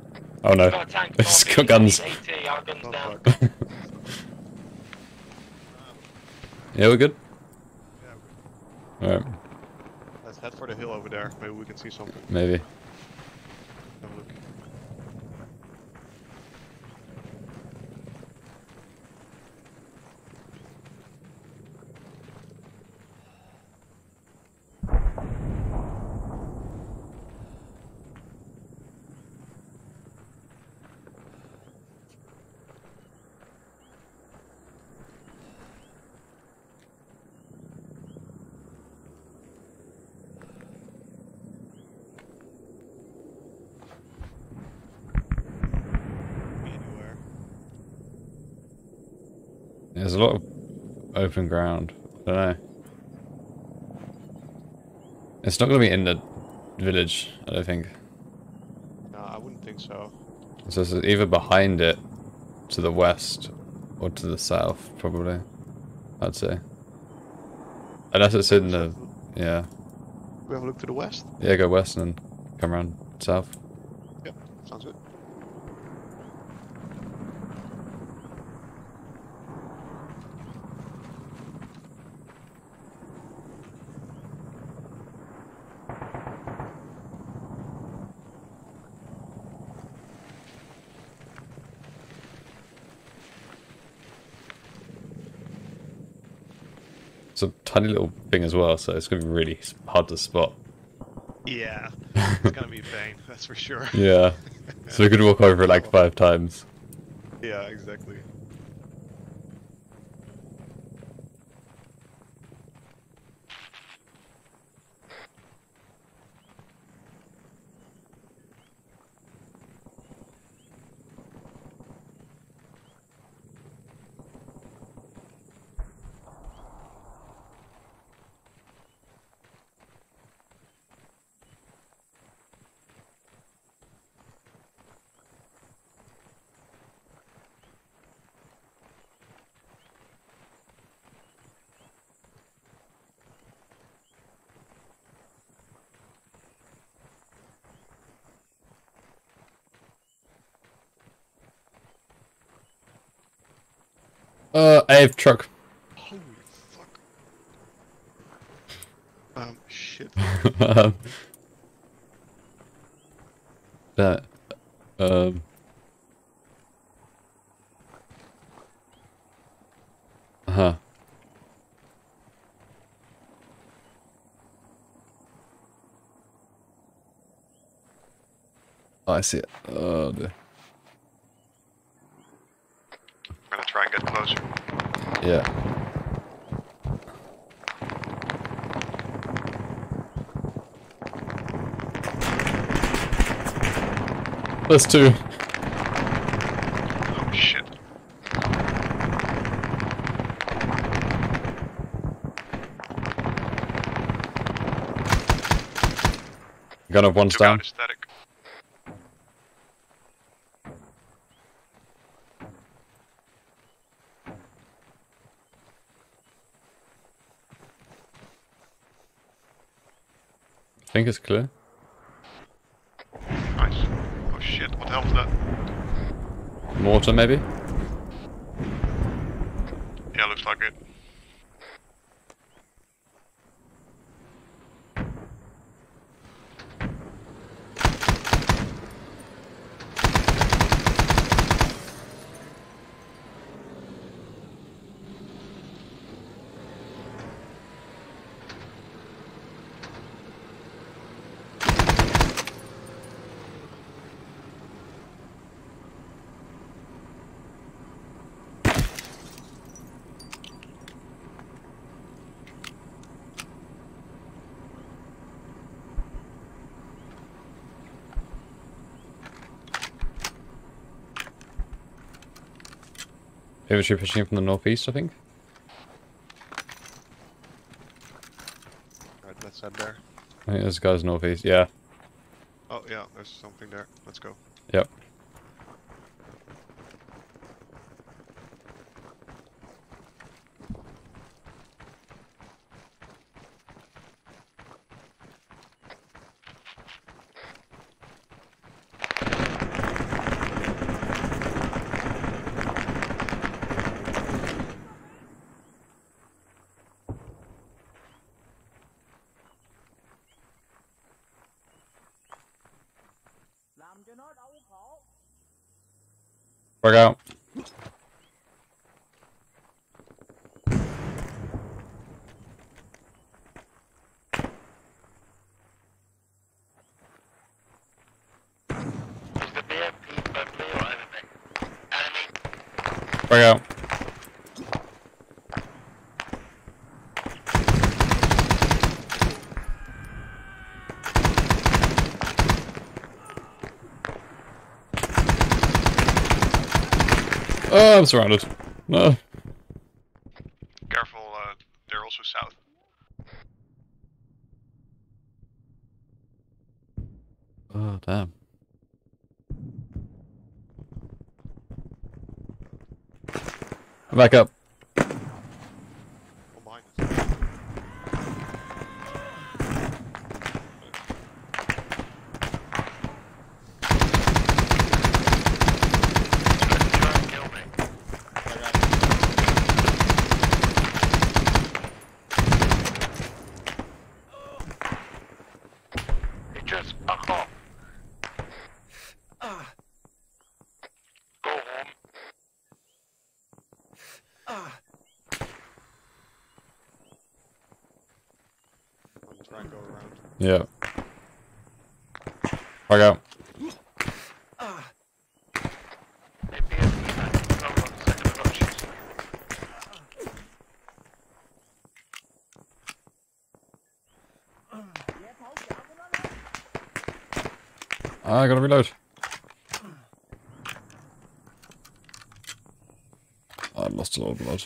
Oh no. It's got guns. Yeah, we're good? Yeah. Alright. Let's head for the hill over there. Maybe we can see something. Maybe. Have a look. There's a lot of open ground. I don't know. It's not going to be in the village, I don't think. No, I wouldn't think so. So it's either behind it, to the west, or to the south, probably. I'd say. Unless it's in the... yeah. We have a look to the west? Yeah, go west and then come around south. Yep, sounds good. It's a tiny little thing as well, so it's going to be really hard to spot. Yeah, it's going to be vain, that's for sure. Yeah, so we could walk over it like five times. Yeah, exactly. Uh, I have truck. Holy fuck. Um, shit. um, that. Um. Uh huh. Oh, I see it. Oh, dear. Try and get closer. Yeah. There's two. Oh shit. Gun of one's down. I think it's clear. Nice. Oh shit, what the hell was that? Mortar maybe? Yeah, looks like it. They were pushing from the northeast, I think. Alright, let's head there. I think this guy's northeast, yeah. Oh, yeah, there's something there. Let's go. Yep. Work out. Work out. Oh, I'm surrounded. No. Careful, uh, they're also south. Oh, damn. I'm back up. Oh, mine. Just fuck off. Uh. Go home. Uh. I'm gonna try and go around. Yeah. Fuck out. I gotta reload. I lost a lot of blood.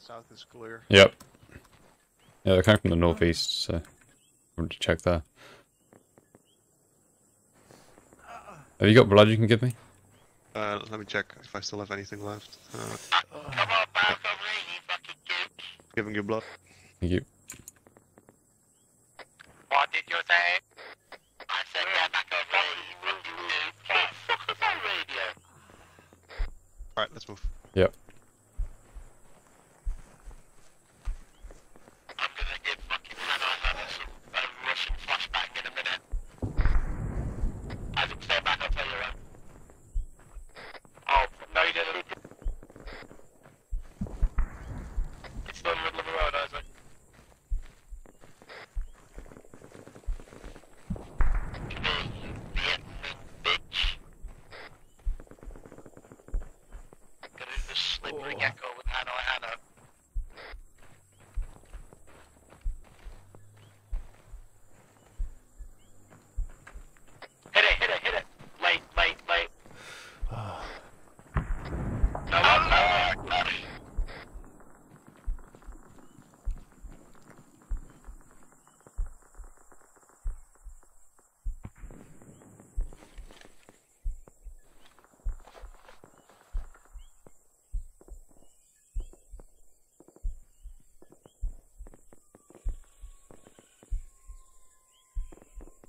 South is clear. Yep. Yeah, they're coming from the northeast, so I want to check there. Have you got blood you can give me? Uh, let me check if I still have anything left. Uh, Come on back over here, you fucking bitch. Giving you blood. Thank you. What did you say? I said get back over here, you fucking bitch. What the fuck is that radio? Alright, let's move. Yep.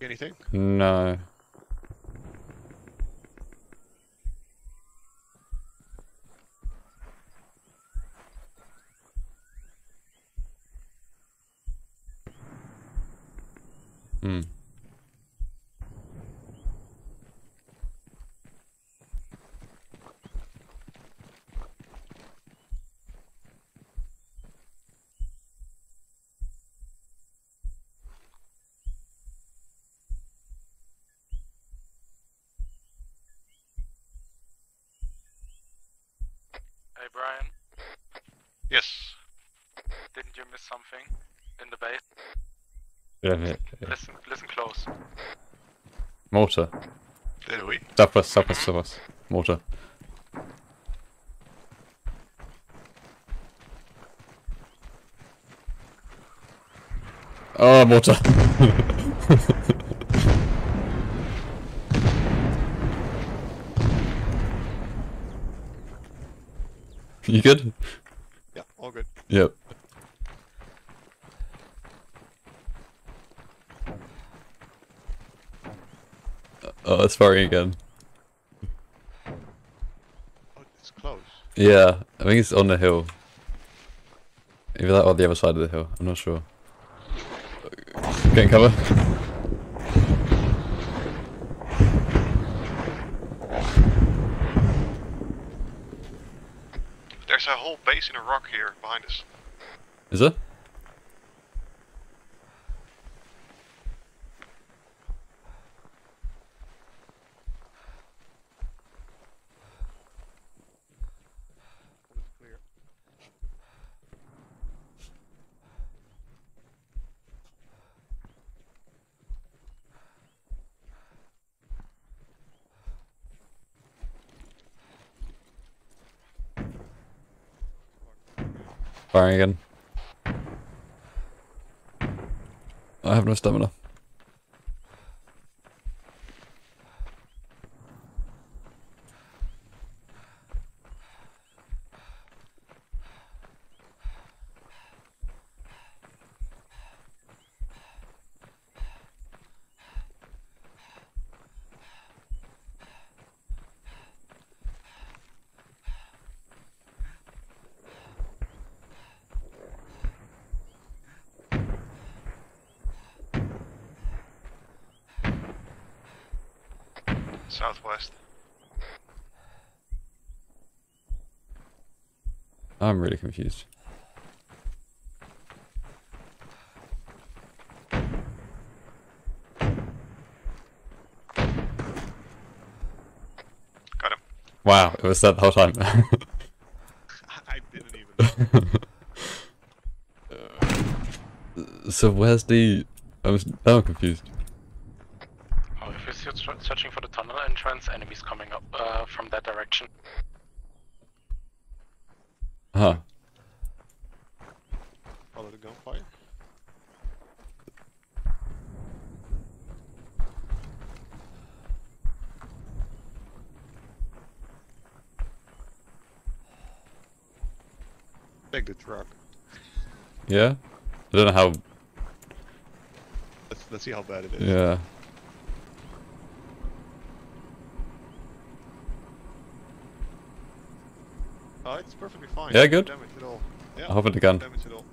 Anything? No. Hmm. Brian? Yes. Didn't you miss something in the base? Yeah, yeah. Listen, listen close. Mortar. Did we? Stop us, stop us, stop us. Mortar. Oh, mortar. You good? Yeah, all good. Yep. Oh, it's firing again. Oh, it's close. Yeah, I think it's on the hill. Either that or the other side of the hill, I'm not sure. Getting cover? There's a whole base in a rock here behind us. Is there? Firing again. I have no stamina. Southwest. I'm really confused. Got him. Wow, it was that the whole time. I didn't even know. So where's the... I was... I'm confused. Searching for the tunnel entrance, enemies coming up uh, from that direction. Huh. Follow the gunfire. Take the truck. Yeah? I don't know how. Let's, let's see how bad it is. Yeah. Oh, it's perfectly fine. Yeah, good. No damage at all. Yeah, I'll hop in the gun. No damage at all.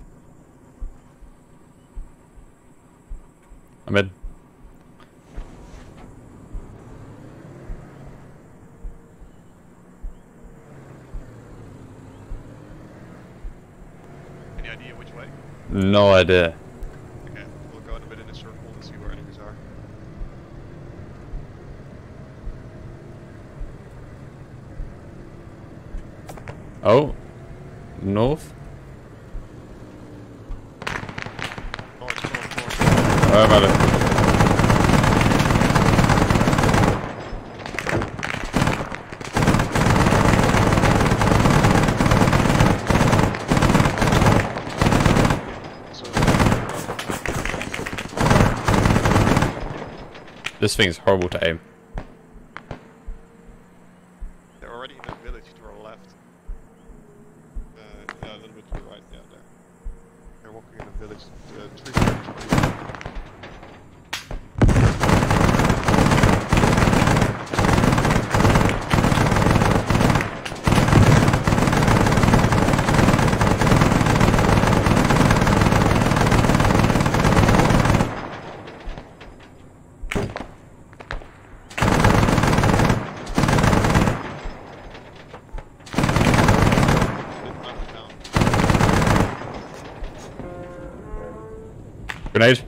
I'm in. Any idea which way? No idea. Okay, we'll go in a bit in a circle and see where enemies are. Oh, north. Oh, it's north, north. Oh, I'm at it. This thing is horrible to aim. Grenade.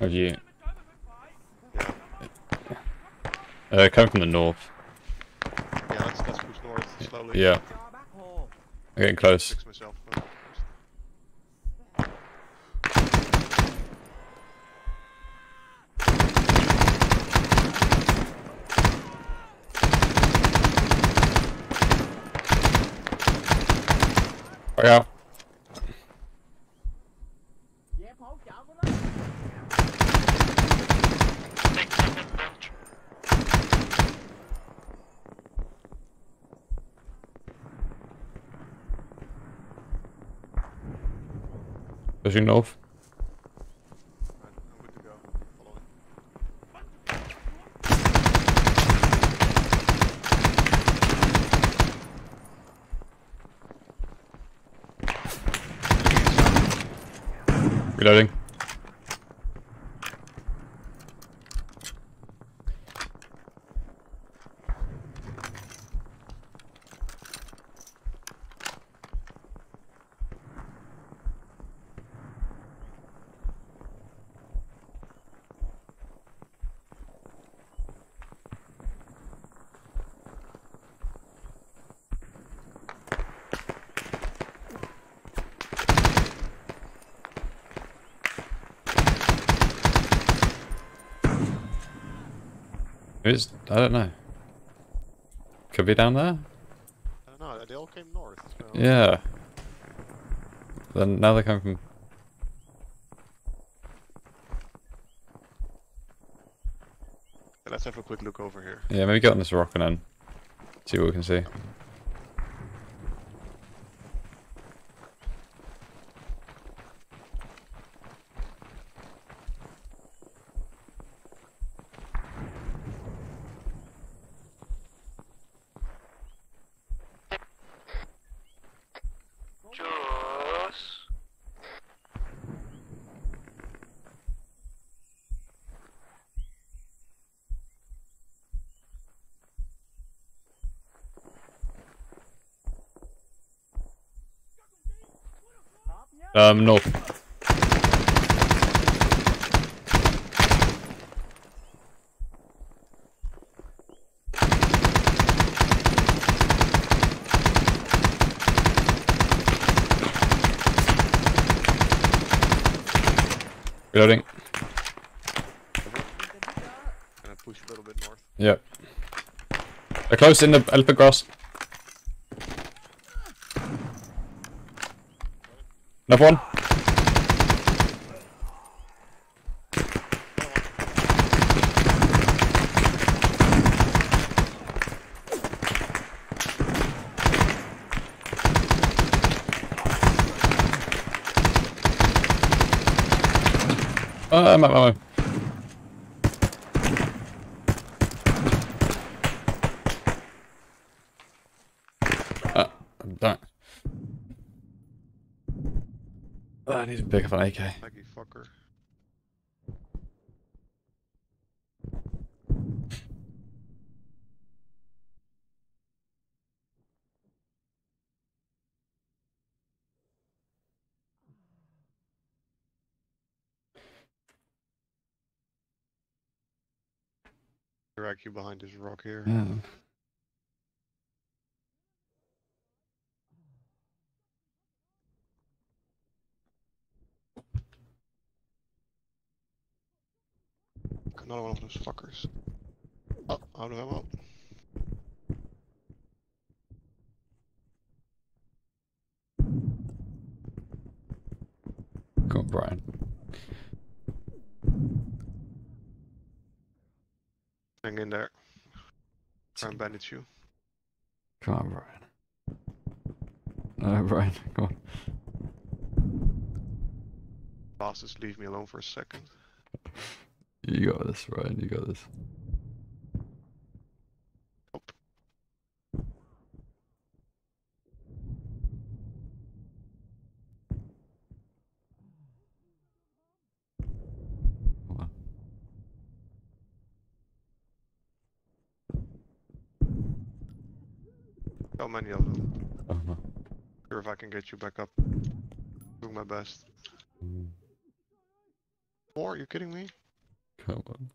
Oh, yeah. Uh, coming from the north. Yeah, I'm getting close. Yeah. Pushing north. Right, I'm good to go. Follow it. Reloading. It's, I don't know. Could be down there? I don't know, they all came north. So. Yeah. Then now they come from... Yeah, let's have a quick look over here. Yeah, maybe get on this rock and then see what we can see. Um, north. Reloading. Gonna push a little bit north. Yep. They're close in the elephant grass. Another one. Oh, I'm out of ammo. Ah, I'm done. I need to pick up an A K. Maggie fucker. Drag you behind this rock here. Yeah. Another one of those fuckers. Oh, out of ammo. Go on, Brian. Hang in there. Try and bandage you. Come on, Brian. No, Brian, come on. Bastards, leave me alone for a second. You got this, Ryan, you got this. Nope. Come on. How many of them? Uh -huh. Sure, if I can get you back up. Doing my best. Mm. Four, are you kidding me? Come on.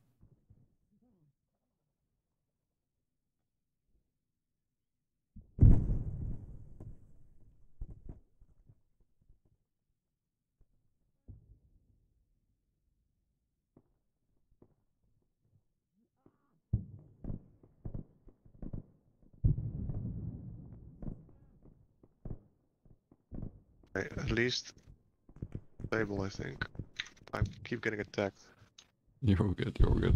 Okay, at least stable, I think. I keep getting attacked. You're all good, you're all good.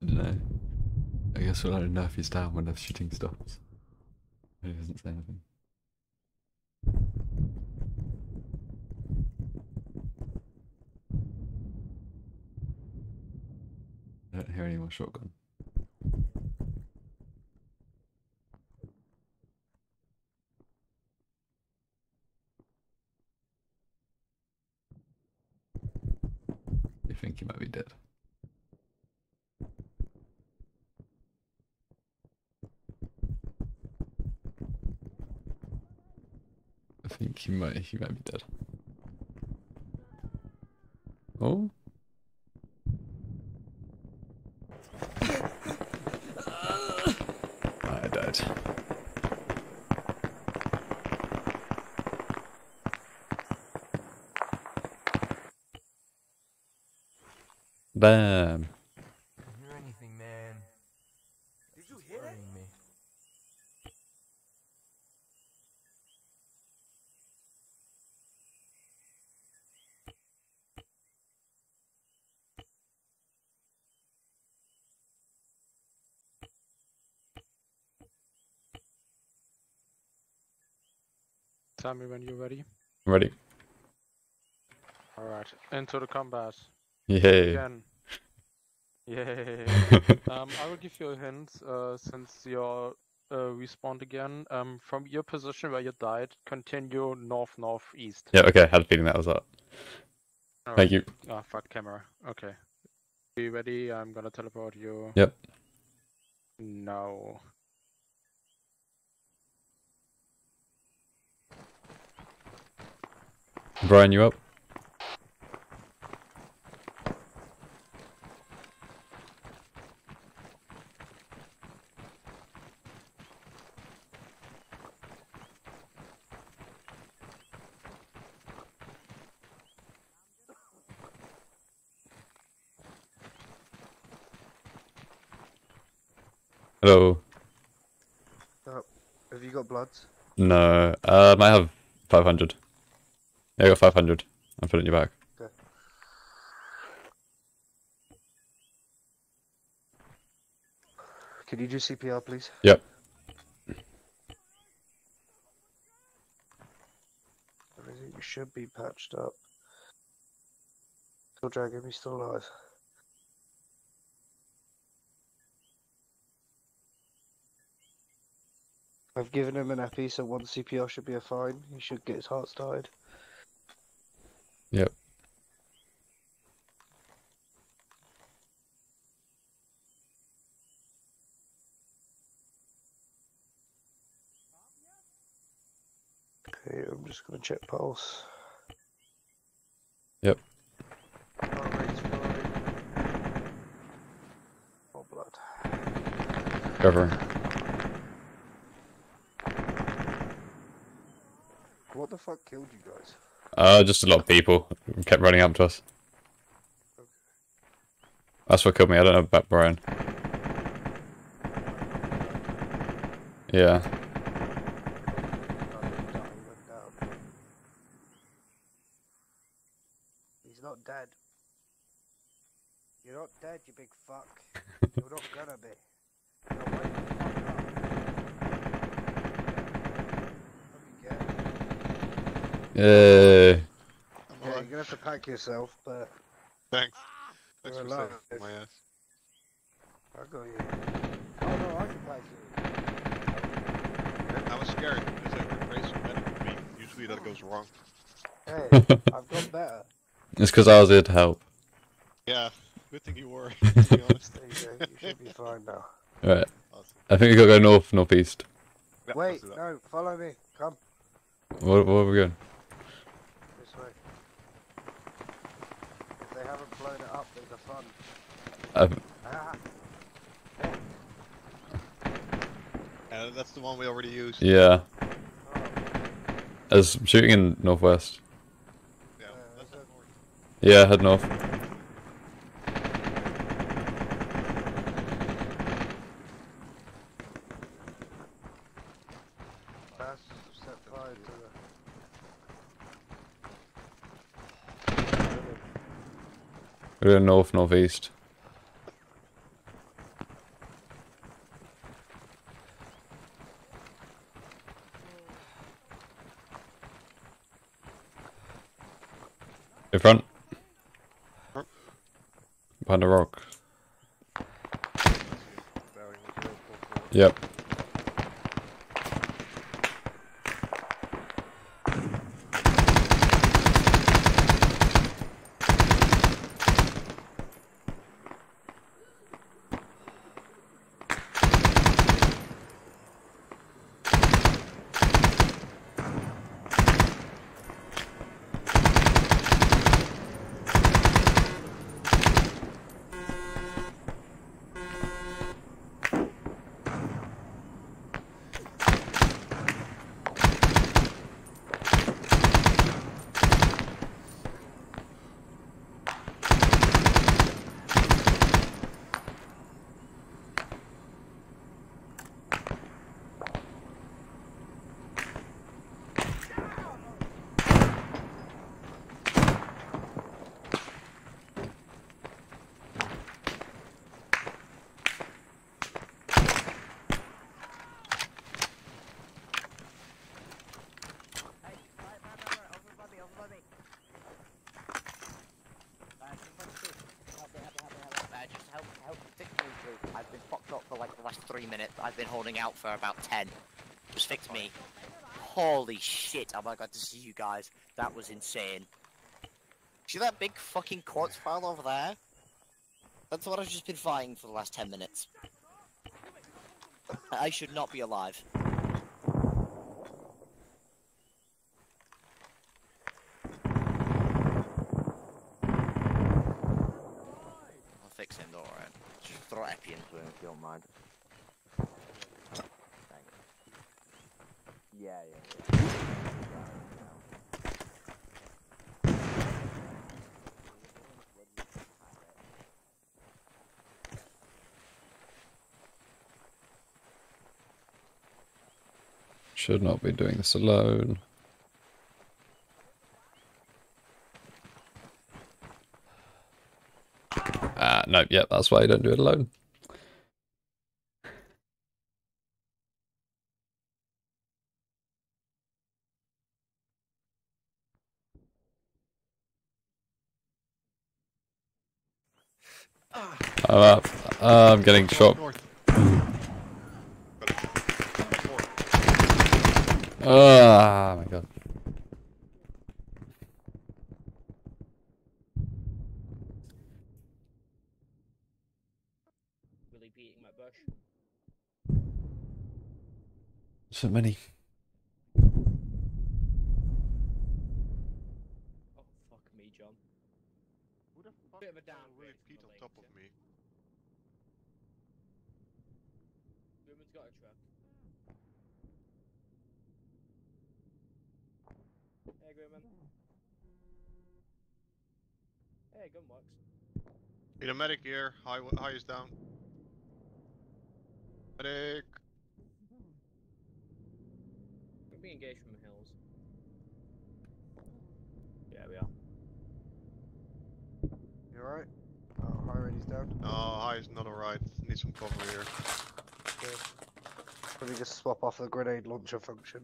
I don't know. I guess we'll only know if he's down when the shooting stops. He doesn't say anything. I don't hear any more shotgun. Think he might be dead. I think he might he might be dead. Oh. I died. Bam. Didn't hear anything, man. Did you hear it? Tell me when you're ready. I'm ready. Alright, into the combat. Yay. Again. Yay. um, I will give you a hint, uh, since you're uh, respawned again. Um, from your position where you died, continue north-north-east. Yeah, okay, I had a feeling that was that. Right. Thank you. Ah, oh, fuck camera. Okay. Are you ready? I'm gonna teleport you. Yep. No. Brian, you up? Hello. Oh, have you got bloods? No, um, I have five hundred. Yeah, I got five hundred. I'm putting you back. Okay. Can you do C P R, please? Yep. Everything should be patched up. Still dragging me, still alive. I've given him an epi, so one C P R should be a fine. He should get his heart started. Yep. Okay, I'm just gonna check pulse. Yep. Oh, oh blood. Covering. What the fuck killed you guys? Uh, just a lot of people kept running up to us. Okay. That's what killed me. I don't know about Brian. Yeah. He's not dead. You're not dead, you big fuck. You're not gonna be. Yeah. Yeah, you're gonna have to pack yourself, but thanks. Thanks for saving my ass. I got you. Oh no, I can pack you. That was scary because I replaced your medic with me. Usually that goes wrong. Hey, I've got better. It's because I was here to help. Yeah, good thing you were. To be honest, there you go. You should be fine now. All right. Awesome. I think we gotta go north, northeast. Yeah, wait, no, follow me. Come. What? What are we going? Blown it up, there's a fun. Um, ah. Yeah, that's the one we already used. Yeah. Oh. I was shooting in northwest. Yeah, that's head north. Yeah, head north. That's set fire to the... We're going north, northeast. In front. Behind a rock. Yep. three minutes. I've been holding out for about ten. Just fix me. Holy shit. Oh my god, to see you guys. That was insane. See that big fucking quartz pile over there? That's what I've just been fighting for the last ten minutes. I should not be alive. I'll fix him, alright. Just throw Epi into him if you don't mind. Yeah, yeah, yeah. Should not be doing this alone. Ah, uh, no, yep, yeah, that's why you don't do it alone. I'm up. Uh, I'm getting shot. Ah, oh, my god. Will he be eating my bush? So many. Oh, fuck me, John. Who the fuck bit of a down wave Pete on top of me? Grumman's got a truck. Hey, Grumman. Hey, good works. Need a medic here. High, high is down. Medic. We're being engaged from the hills. Yeah, we are. You alright? Oh, high ready's down. No, high is not alright. Need some cover here. Okay. Let me just swap off the grenade launcher function.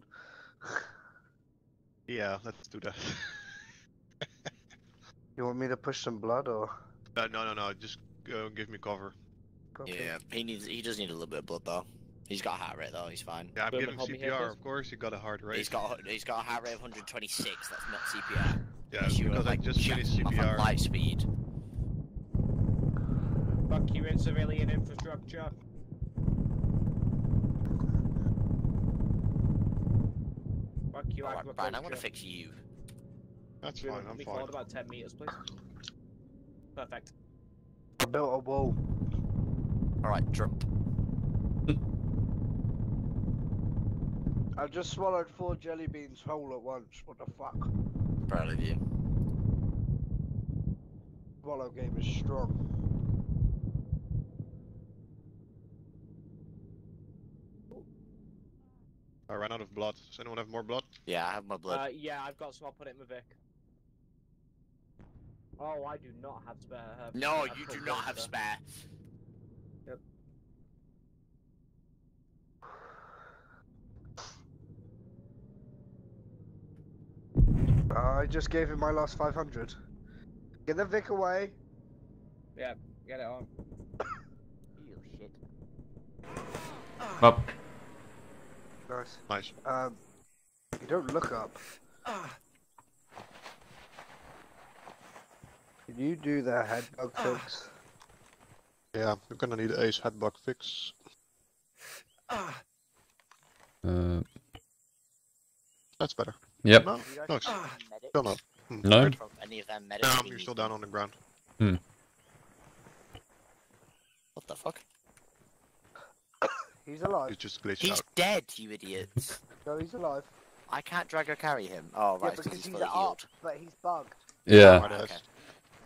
Yeah, let's do that. You want me to push some blood or? Uh, no, no, no. Just uh, give me cover. Copy. Yeah, he needs. He does need a little bit of blood though. He's got a heart rate though. He's fine. Yeah, I'm giving him C P R. Of course, he got a heart rate. He's got. He's got a heart rate of one twenty-six. That's not C P R. Yeah, you because were, like, I just finished C P R. Life speed. Fuck you in civilian infrastructure. Fuck you, right, Brian, I'm gonna fix you. That's fine, I'm fine. Can we fall about ten meters, please? Perfect. I built a wall. Alright, jump. I just swallowed four jelly beans whole at once, what the fuck? Proud of you. Swallow game is strong. I ran out of blood. Does anyone have more blood? Yeah, I have my blood. Uh, yeah, I've got some. I'll put it in my Vic. Oh, I do not have spare. Have no, you do not have spare. Yep. Uh, I just gave him my last five hundred. Get the Vic away. Yeah, get it on. You shit. Up. Nice. Nice. Um, you don't look up. Can you do the head bug fix? Yeah, you're gonna need an ace head bug fix. Uh, That's better. Yep. No, no, still not. Hmm. No? Any of them medics? No, you're still down on the ground. Hmm. What the fuck? He's alive. He's just glitched He's out. dead, you idiots. No, he's alive. I can't drag or carry him. Oh, right. Yeah, because he's, he's up, but he's bugged. Yeah. Oh, okay.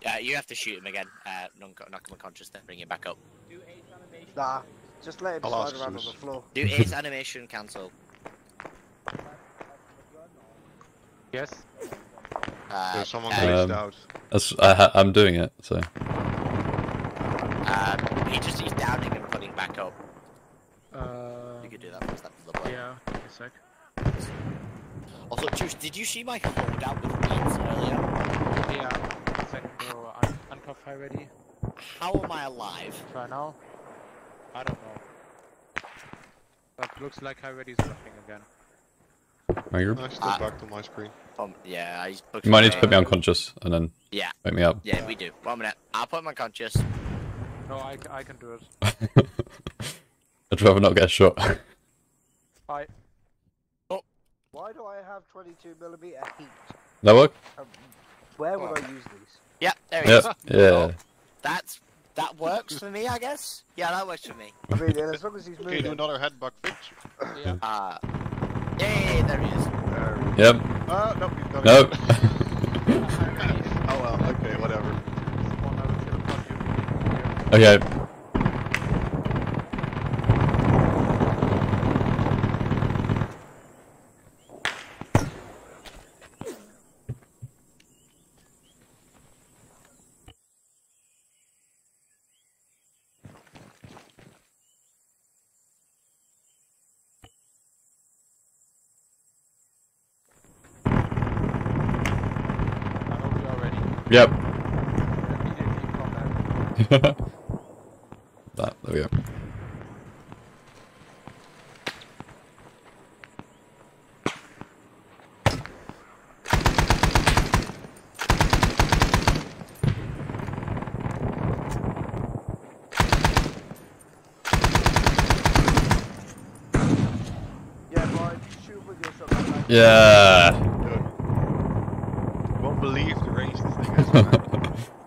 Yeah, you have to shoot him again. Uh, knock him unconscious, then bring him back up. Do ace animation. Nah, just let him I'll slide around on the floor. Do ace animation cancel. Yes. Uh, There's someone glitched um, out. That's, I ha I'm doing it, so. Um, he just, he's downing and putting back up. Uh, you could do that first, that was the play. Yeah, a sec. Also, Juice, did you see my holdout with beans earlier? Yeah, a sec. So, un uncuff high ready. How am I alive? Try now. I don't know. Looks like High Ready's buffing again. Are you? I still uh, back to my screen. Um, yeah, I just you might need to put me unconscious and then yeah. wake me up. Yeah, we do. One minute. I'll put him unconscious. No, I, I can do it. I'd rather not get a shot. I... Oh. Why do I have twenty-two millimeter heat? That work? Um, where would oh. I use these? Yeah, there it yep. is. Yeah. Oh. That's... That works for me, I guess? Yeah, that works for me. I mean, yeah, as long as he's moving. Can you do another headbutt, bitch? Yeah. Uh, yay, there he is. There. Yep. Uh, nope, he's done nope. it. Nope. Oh well, okay, whatever. Okay. Yep. that, there we go. Yeah, Brian, shoot with yourself. Like yeah. Good. Won't believe the race this thing.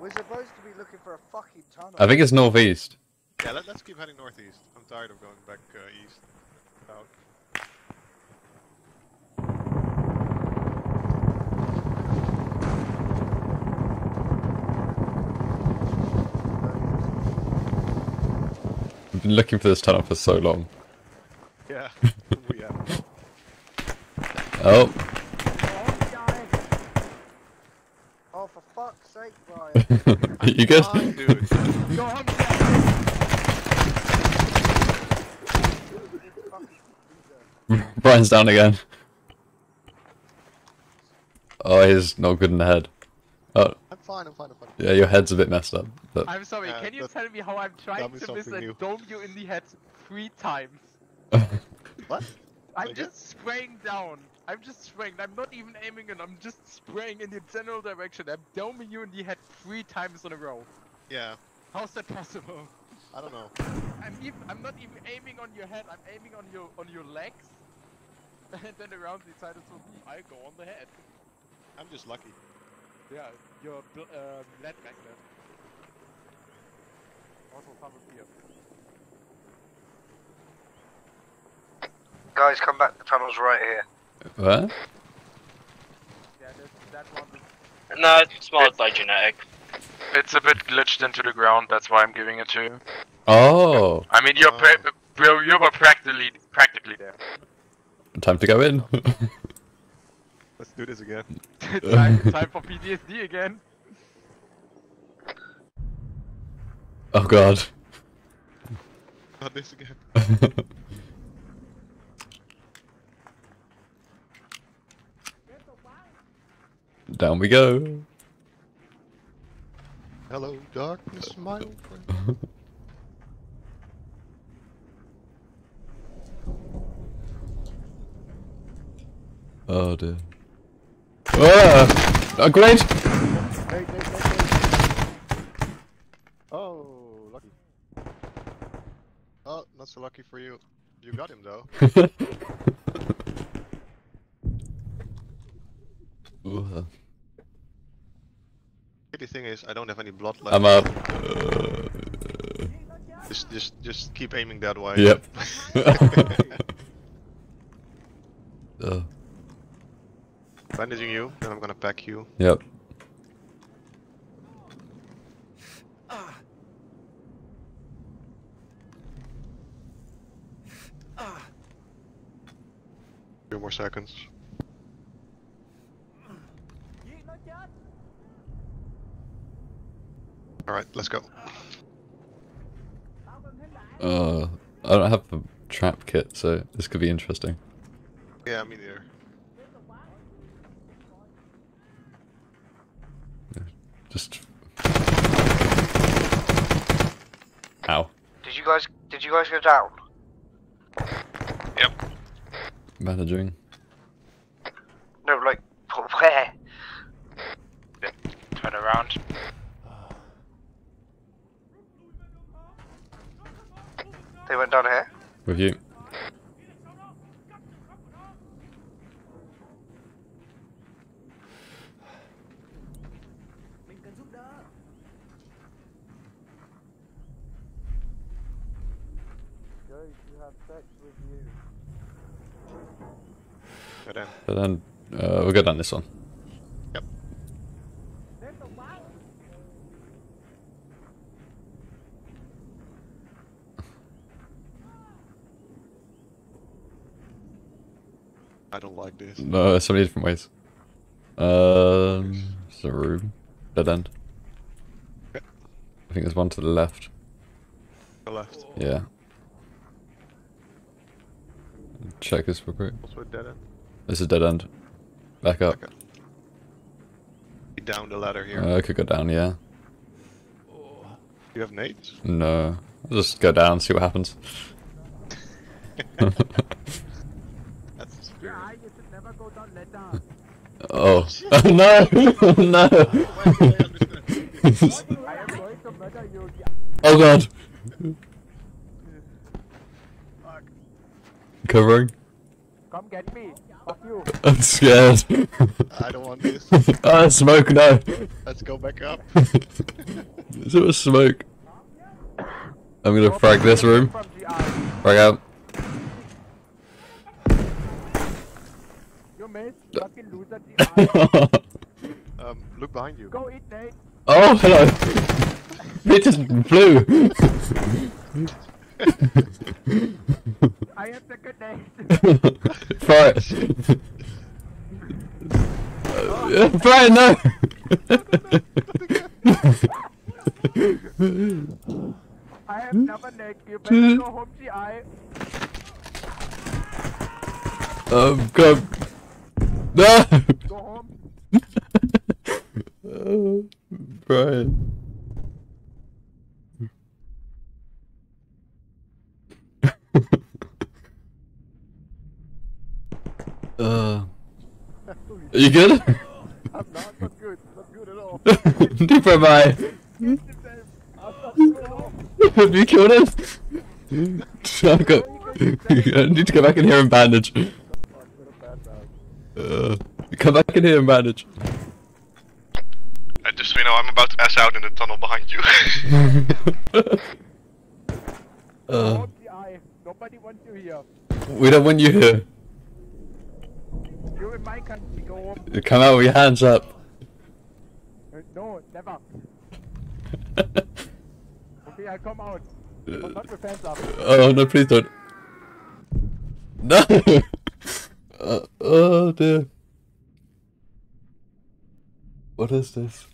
We're supposed to be looking for a fucking tunnel. I think it's northeast. Yeah, let, let's keep heading northeast. I'm tired of going back uh, east. Out. I've been looking for this tunnel for so long. Yeah, we have. Oh. Fuck's sake, Brian. You good? Fine, dude. Go on, Brian. Brian's down again. Oh, he's not good in the head. Oh. I'm fine, I'm fine, I'm fine. Yeah, your head's a bit messed up. But... I'm sorry, yeah, can you tell me how I'm trying to miss and dome you in the head three times? What? I'm just spraying down. I'm just spraying. I'm not even aiming and I'm just spraying in the general direction. I'm doming you in the head three times in a row. Yeah. How's that possible? I don't know. I'm even. I'm not even aiming on your head. I'm aiming on your on your legs. And then around the side of me, I go on the head. I'm just lucky. Yeah. Your uh, lead magnet. Also some of here. Guys, come back. The tunnel's right here. What? Yeah, that one is... No, it's more it's, like genetic. It's a bit glitched into the ground. That's why I'm giving it to you. Oh. I mean, you're oh. pra you were practically practically there. Time to go in. Let's do this again. time, time for P T S D again. Oh God. Not this again. Down we go. Hello, darkness, my old friend. Oh dear. Ah! A grenade! Hey, hey, hey, hey. Oh, lucky. Oh, not so lucky for you. You got him though. The uh. thing is, I don't have any blood left. I'm up. Uh, just, just, just keep aiming that way. Yep. uh. Bandaging you, then I'm gonna pack you. Yep. Uh. Uh. Two more seconds. Alright, let's go. Uh, I don't have the trap kit, so this could be interesting. Yeah, me neither. Just... Ow. Did you guys, did you guys go down? Yeah, managing. No, like, for where? Yeah, turn around. They went down here? With you. But then uh, we'll go down this one. Yep. I don't like this. No, there's so many different ways. Um, there's a room. Dead end. Yep. I think there's one to the left. The left? Yeah. Check this for quick. Also a dead end. This is dead end. Back up. Okay. Down the ladder here. Uh, I could go down, yeah. Oh. You have nades? No. I'll just go down, see what happens. That's scary. Oh. Oh no! Oh no! Oh god! Covering? Come get me! I'm scared. I don't want this. Ah, oh, smoke, no. Let's go back up. Is it a smoke? I'm gonna frag this room. Frag out. um, look behind you. Go eat, Nate. Oh, hello. It just flew. I have the good name. Fry it. uh, fry it, no! I have never necked you, but you go home, G I. Um, go. No! Go home. uh, Brian. Uh, are you good? I'm not, not good, not good at all. Deeper, bye. Have you killed him? I've got... I need to go back in here and bandage. Uh, come back in here and bandage. Uh, just so you know, I'm about to ass out in the tunnel behind you. uh, Nobody wants you here. We don't want you here. You're in my country, go home. Come out with your hands up. No, never. Okay, I'll come out. But not with hands up. Oh, no, please don't. No! uh, oh, dear. What is this?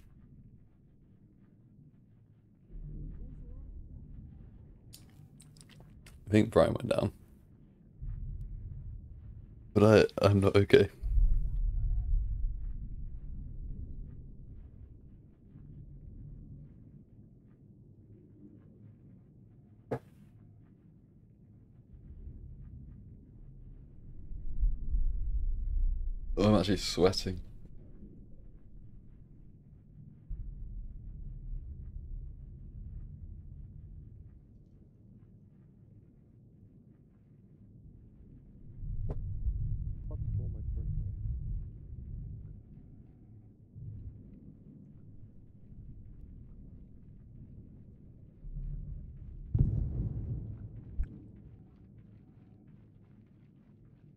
I think Brian went down. But I, I'm not okay. Oh, I'm actually sweating.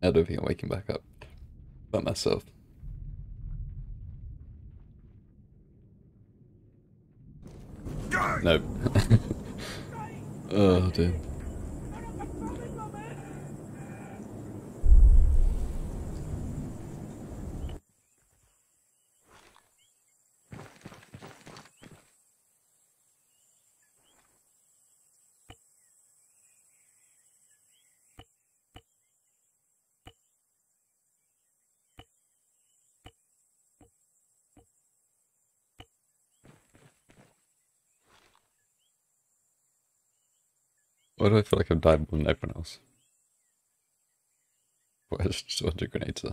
I don't think I'm waking back up by myself. No. Oh dear. Why do I feel like I've died more than everyone else? What There's two hundred grenades there.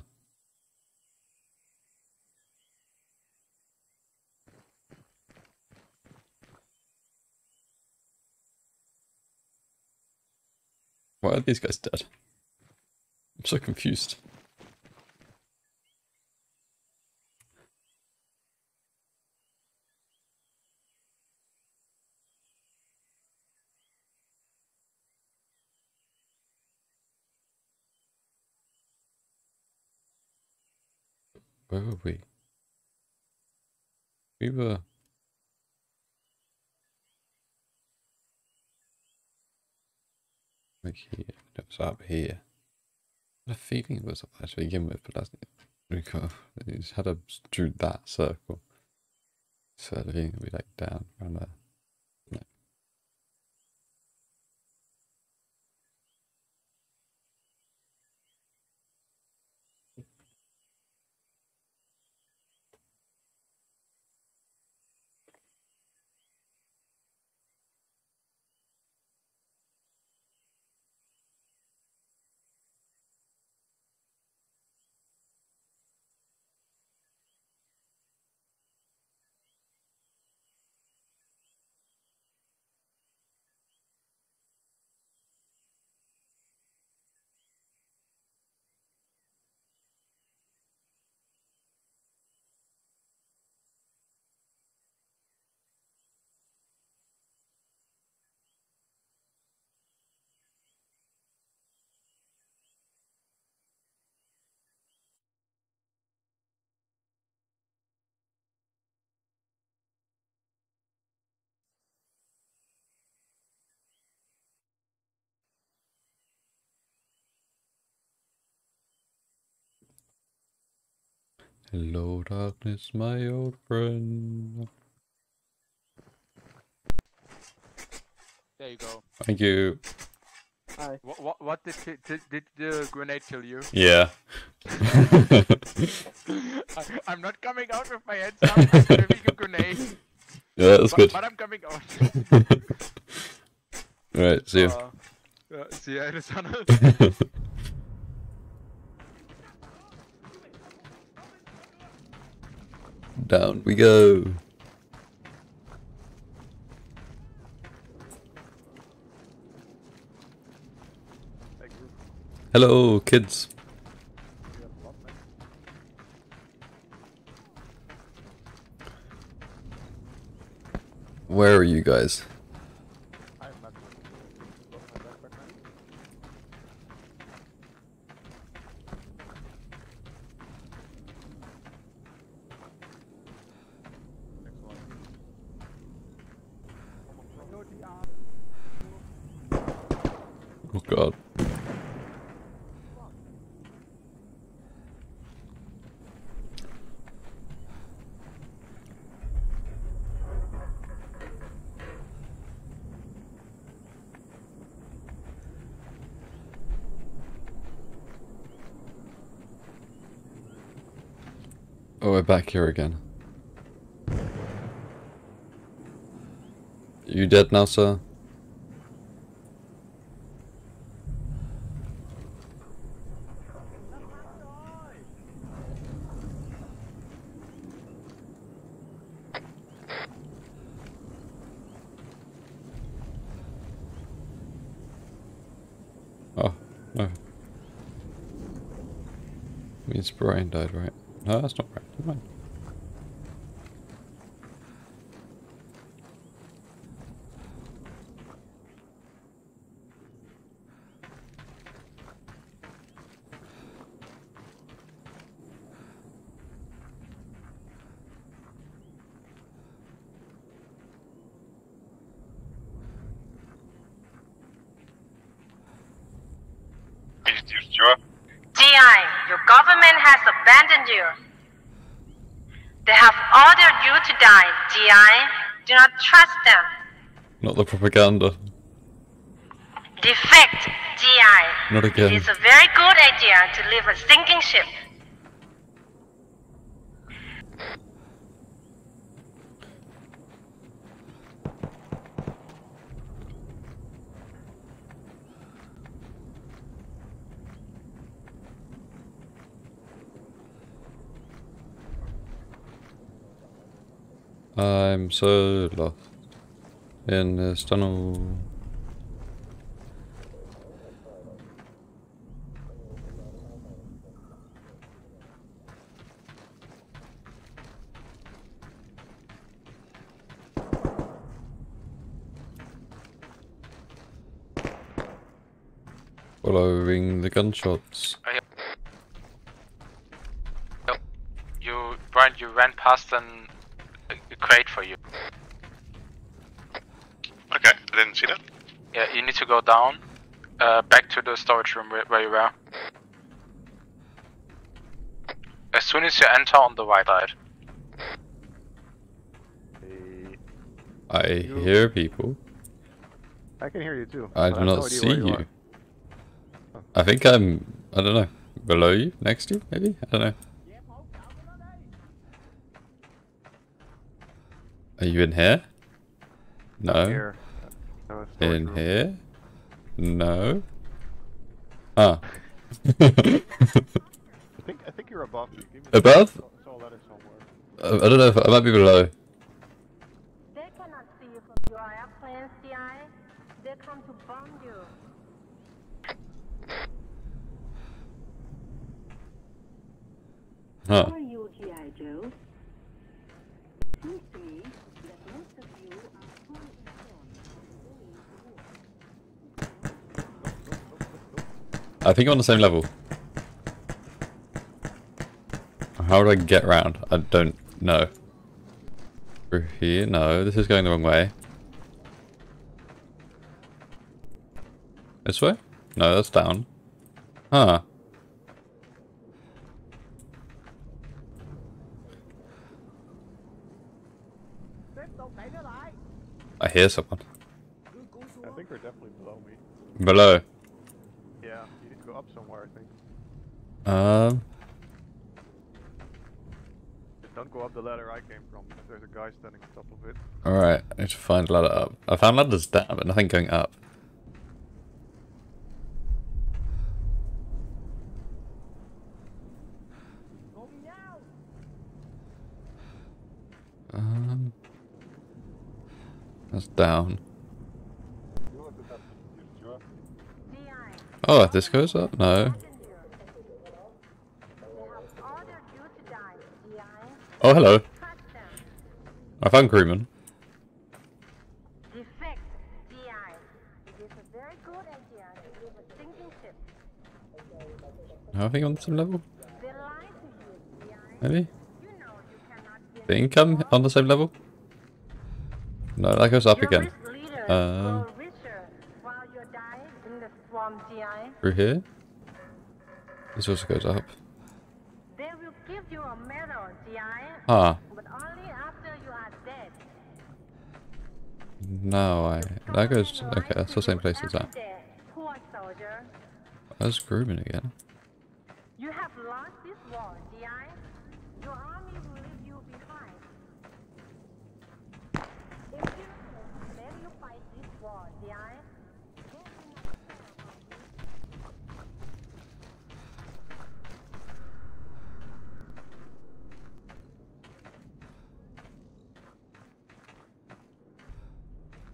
Why are these guys dead? I'm so confused. Where were we? We were... Like here, it was up here. I had a feeling it was up there to begin with, but that's because it just had a drew that circle. So the feeling would be like down around there. No. Hello darkness, my old friend. There you go. Thank you. Hi. What, what, what did, did, did the grenade kill you? Yeah. I, I'm not coming out with my head down, I'm giving you grenades. Yeah, that's but, good. But I'm coming out. Alright, see you. Uh, uh, see you in the tunnel. Down we go. Hello, kids. Where are you guys? God. Oh, we're back here again. You dead now, sir? Brian died, right? No, that's not right. Never mind. Do not trust them. Not the propaganda. Defect, D I. Not again. It is a very good idea to leave a sinking ship. I'm so lost in this tunnel. Following the gunshots. Oh, yeah. Yep. You, Brian, you ran past an, a, a crate for you. Okay, I didn't see that. Yeah, you need to go down, uh, back to the storage room where, where you were. As soon as you enter on the right side. Hey. I you. hear people. I can hear you too. I do I not see you. you I think I'm, I don't know, below you, next to you, maybe? I don't know. Are you in here? No. Here. no in room. here? No. Ah. I think I think you're above. Give me above? I, I don't know, if, I might be below. They cannot see you from your airplane, C I. They come to bomb you. Huh. Are you G I Joe? It seems to me that most of you are fully informed. I think I'm on the same level. How do I get round? I don't know. Through here? No, this is going the wrong way. This way? No, that's down. Huh. I hear someone. I think they're definitely below me. Below? Yeah, you need to go up somewhere, I think. Um. Don't go up the ladder I came from. There's a guy standing on top of it. Alright, I need to find ladder up. I found ladders down, but nothing going up. Um. That's down. Oh, this goes up? No. Oh, hello. I found Grumman. I think I'm on some level. Maybe? Think I'm on the same level? No, that goes up again. Uh, through here? This also goes up. They will give you a medal, G I. Ah. But only after you are dead. No, I... That goes... Okay, that's the same place as that. That's Grumman again. You have lost this war, G I. Your army will leave you behind.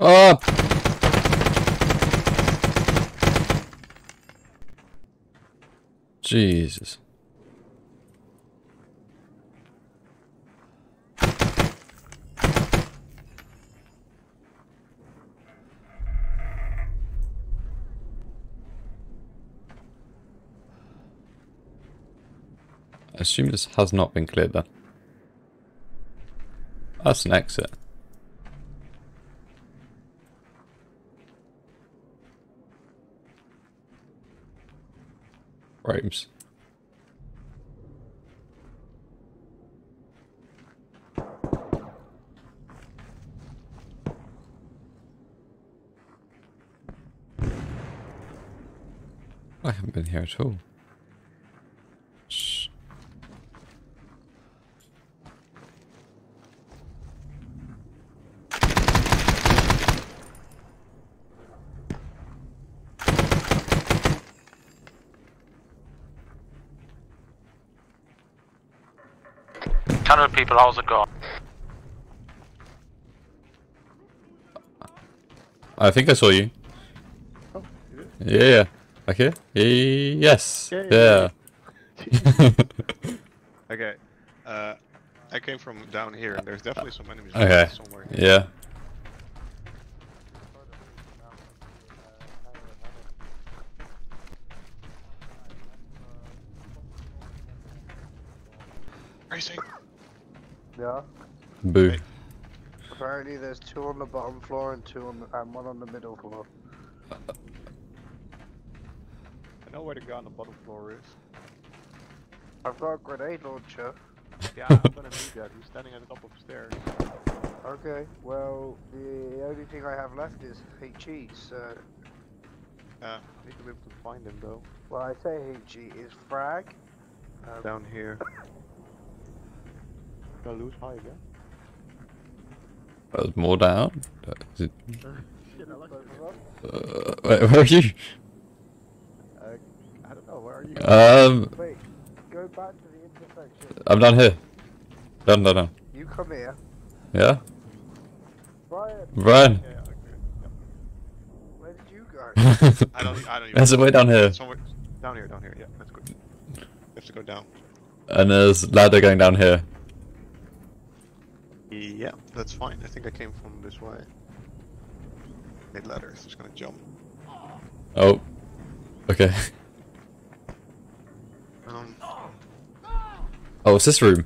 Up. Jesus. I assume this has not been cleared then. That's an exit. Frames. I haven't been here at all. People, how's it going? I think I saw you. Oh, you did? Yeah, yeah. Like here? Yes. Yeah. yeah, yeah. Okay. Uh, I came from down here, and there's definitely some enemies okay. somewhere. Here. Yeah. Praising. Yeah. Boo. Wait. Apparently, there's two on the bottom floor and two on the, and one on the middle floor. I know where the guy on the bottom floor is. I've got a grenade launcher. Yeah, I'm gonna need that. He's standing at the top of the stairs. Okay, well, the only thing I have left is H E, so... Uh, I need to be able to find him, though. Well, I say H E is frag. Um, Down here. Gonna lose high again. There's more down. Is it... uh, wait, where are you? Uh, I don't know, where are you? Um... Wait, go back to the intersection. I'm down here. Down, down, down. You come here. Yeah? Brian! Brian! Yeah, yeah, okay. Yep. Where did you go? I don't, I don't even... There's a way down here. Somewhere... Down here, down here, yeah. Let's go. You have to go down. And there's a ladder going down here. Yeah, that's fine. I think I came from this way. Mid ladder, so just gonna jump. Oh. Okay. Um. Oh, it's this room.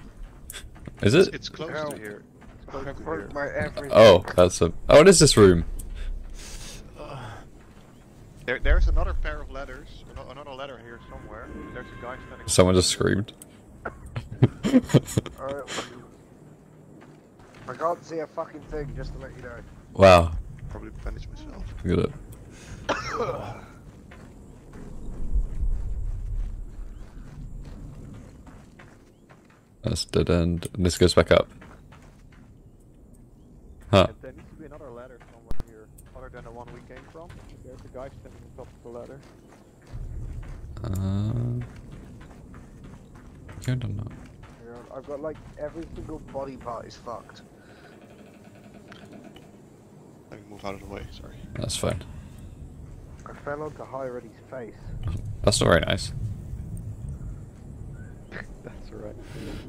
Is it? It's, it's close oh. to here. It's close to here. My oh, that's a. Oh, it is this room. Uh, there, there's another pair of ladders. Another ladder here somewhere. There's a guy standing. Someone just screamed. Alright. I can't see a fucking thing, just to let you know. Wow. Probably bandage myself. Look at it. That's dead end. And this goes back up. Huh. There needs to be another ladder somewhere here, other than the one we came from. There's a guy standing on top of the ladder. Uh, I don't know. I've got like every single body part is fucked. Let me move out of the way, sorry. That's fine. I fell onto High Ready's face. That's not very nice. That's alright.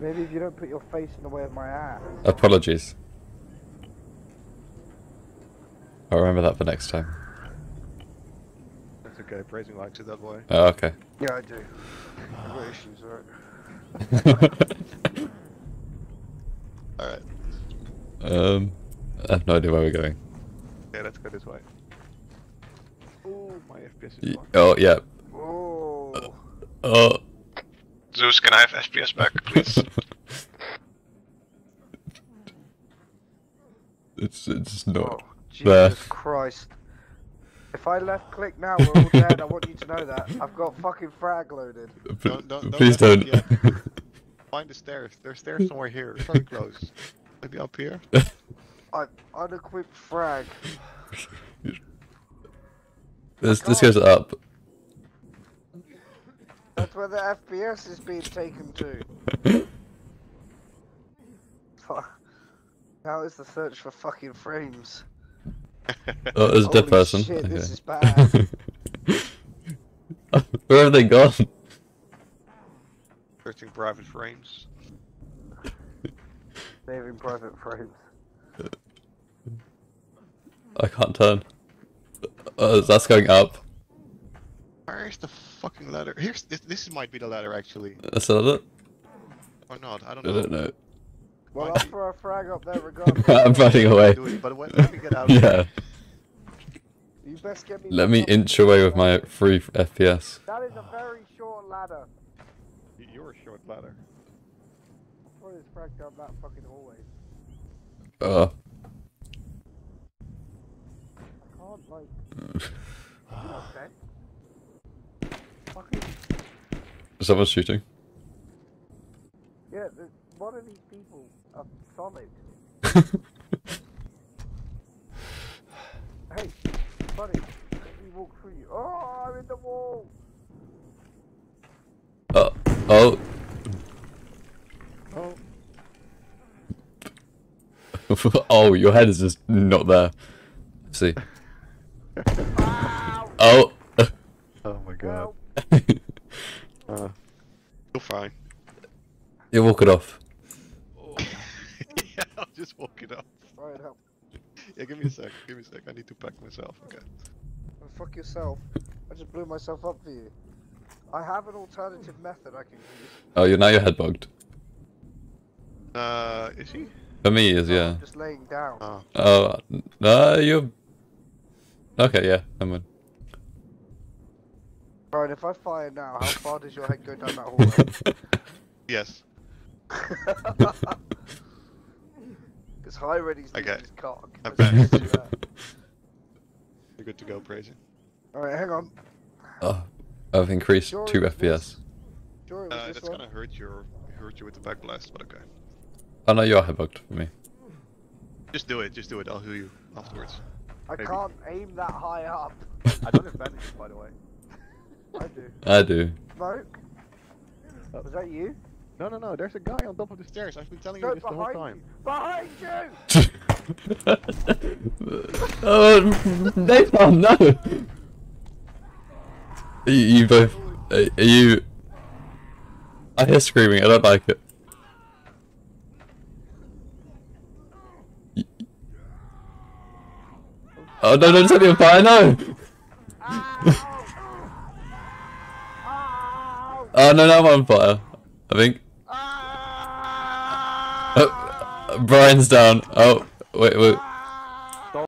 Maybe if you don't put your face in the way of my ass. Apologies. I'll remember that for next time. That's okay, Praising likes it that way. Oh, okay. Yeah, I do. I've got issues, alright. Alright. Um, I have no idea where we're going. Yeah, let's go this way. Oh, my F P S is locked. Oh, yeah. Oh. Uh, oh. Zeus, can I have F P S back, please? it's it's not. Oh, Jesus there. Christ. If I left click now, we're all dead. I want you to know that. I've got fucking frag loaded. Don't, don't, don't Please don't. Find the stairs. There's stairs somewhere here. It's very close. Maybe up here? I'm unequipped frag. This, this goes up. That's where the F P S is being taken to. Now is the search for fucking frames. Oh, there's a dead person. Shit, okay. This is bad. Where have they gone? Searching private frames. Saving private frames. I can't turn. Uh, that's going up. Where's the fucking ladder? Here's this. This might be the ladder actually. Is that it? Or not? I don't I know. I don't know. Well, I'll throw a frag up there regardless. I'm running away. It, but when, let me get out of yeah. You best get me let me inch away with my free F P S. That is a very short ladder. You're a short ladder. I throw this frag down that fucking hallway. Uh. I can't, like... Okay. Fucking... Someone's shooting. Yeah, the... One of these people are solid. Hey, buddy, let me walk through you. Oh, I'm in the wall! Uh, oh. Oh. Oh, your head is just not there. Let's see. You walk it off. Oh. Yeah, I'll just walk it off. Alright, help. Yeah, give me a sec, give me a sec. I need to pack myself, okay. Oh, fuck yourself. I just blew myself up for you. I have an alternative method I can use. Oh, you're, now you're head bugged. Uh, is he? For me, he is, no, yeah. I'm just laying down. Oh, oh no, you're... Okay, yeah, I'm in. Alright, if I fire now, how far does your head go down that hallway? Yes. Because High Ready's okay. His cock. I bet. You're good to go, Praising. Alright, hang on. Oh, I've increased sure two F P S. Was... Sure uh, that's one? Gonna hurt your hurt you with the back blast, but okay. Oh no, you are headbugged for me. Just do it, just do it, I'll heal you afterwards. I Maybe. can't aim that high up. I don't have bandages, by the way. I do. I do. Smoke? Oh, was that you? No, no, no, there's a guy on top of the stairs. I've been telling no, you this the whole time. You. Behind you! Oh, Nathan, no! You, you both. Are you. I hear screaming, I don't like it. Oh, no, no, it's only on fire, no! Oh, no, no, I'm on fire, I think. Oh, Brian's down. Oh, wait, wait.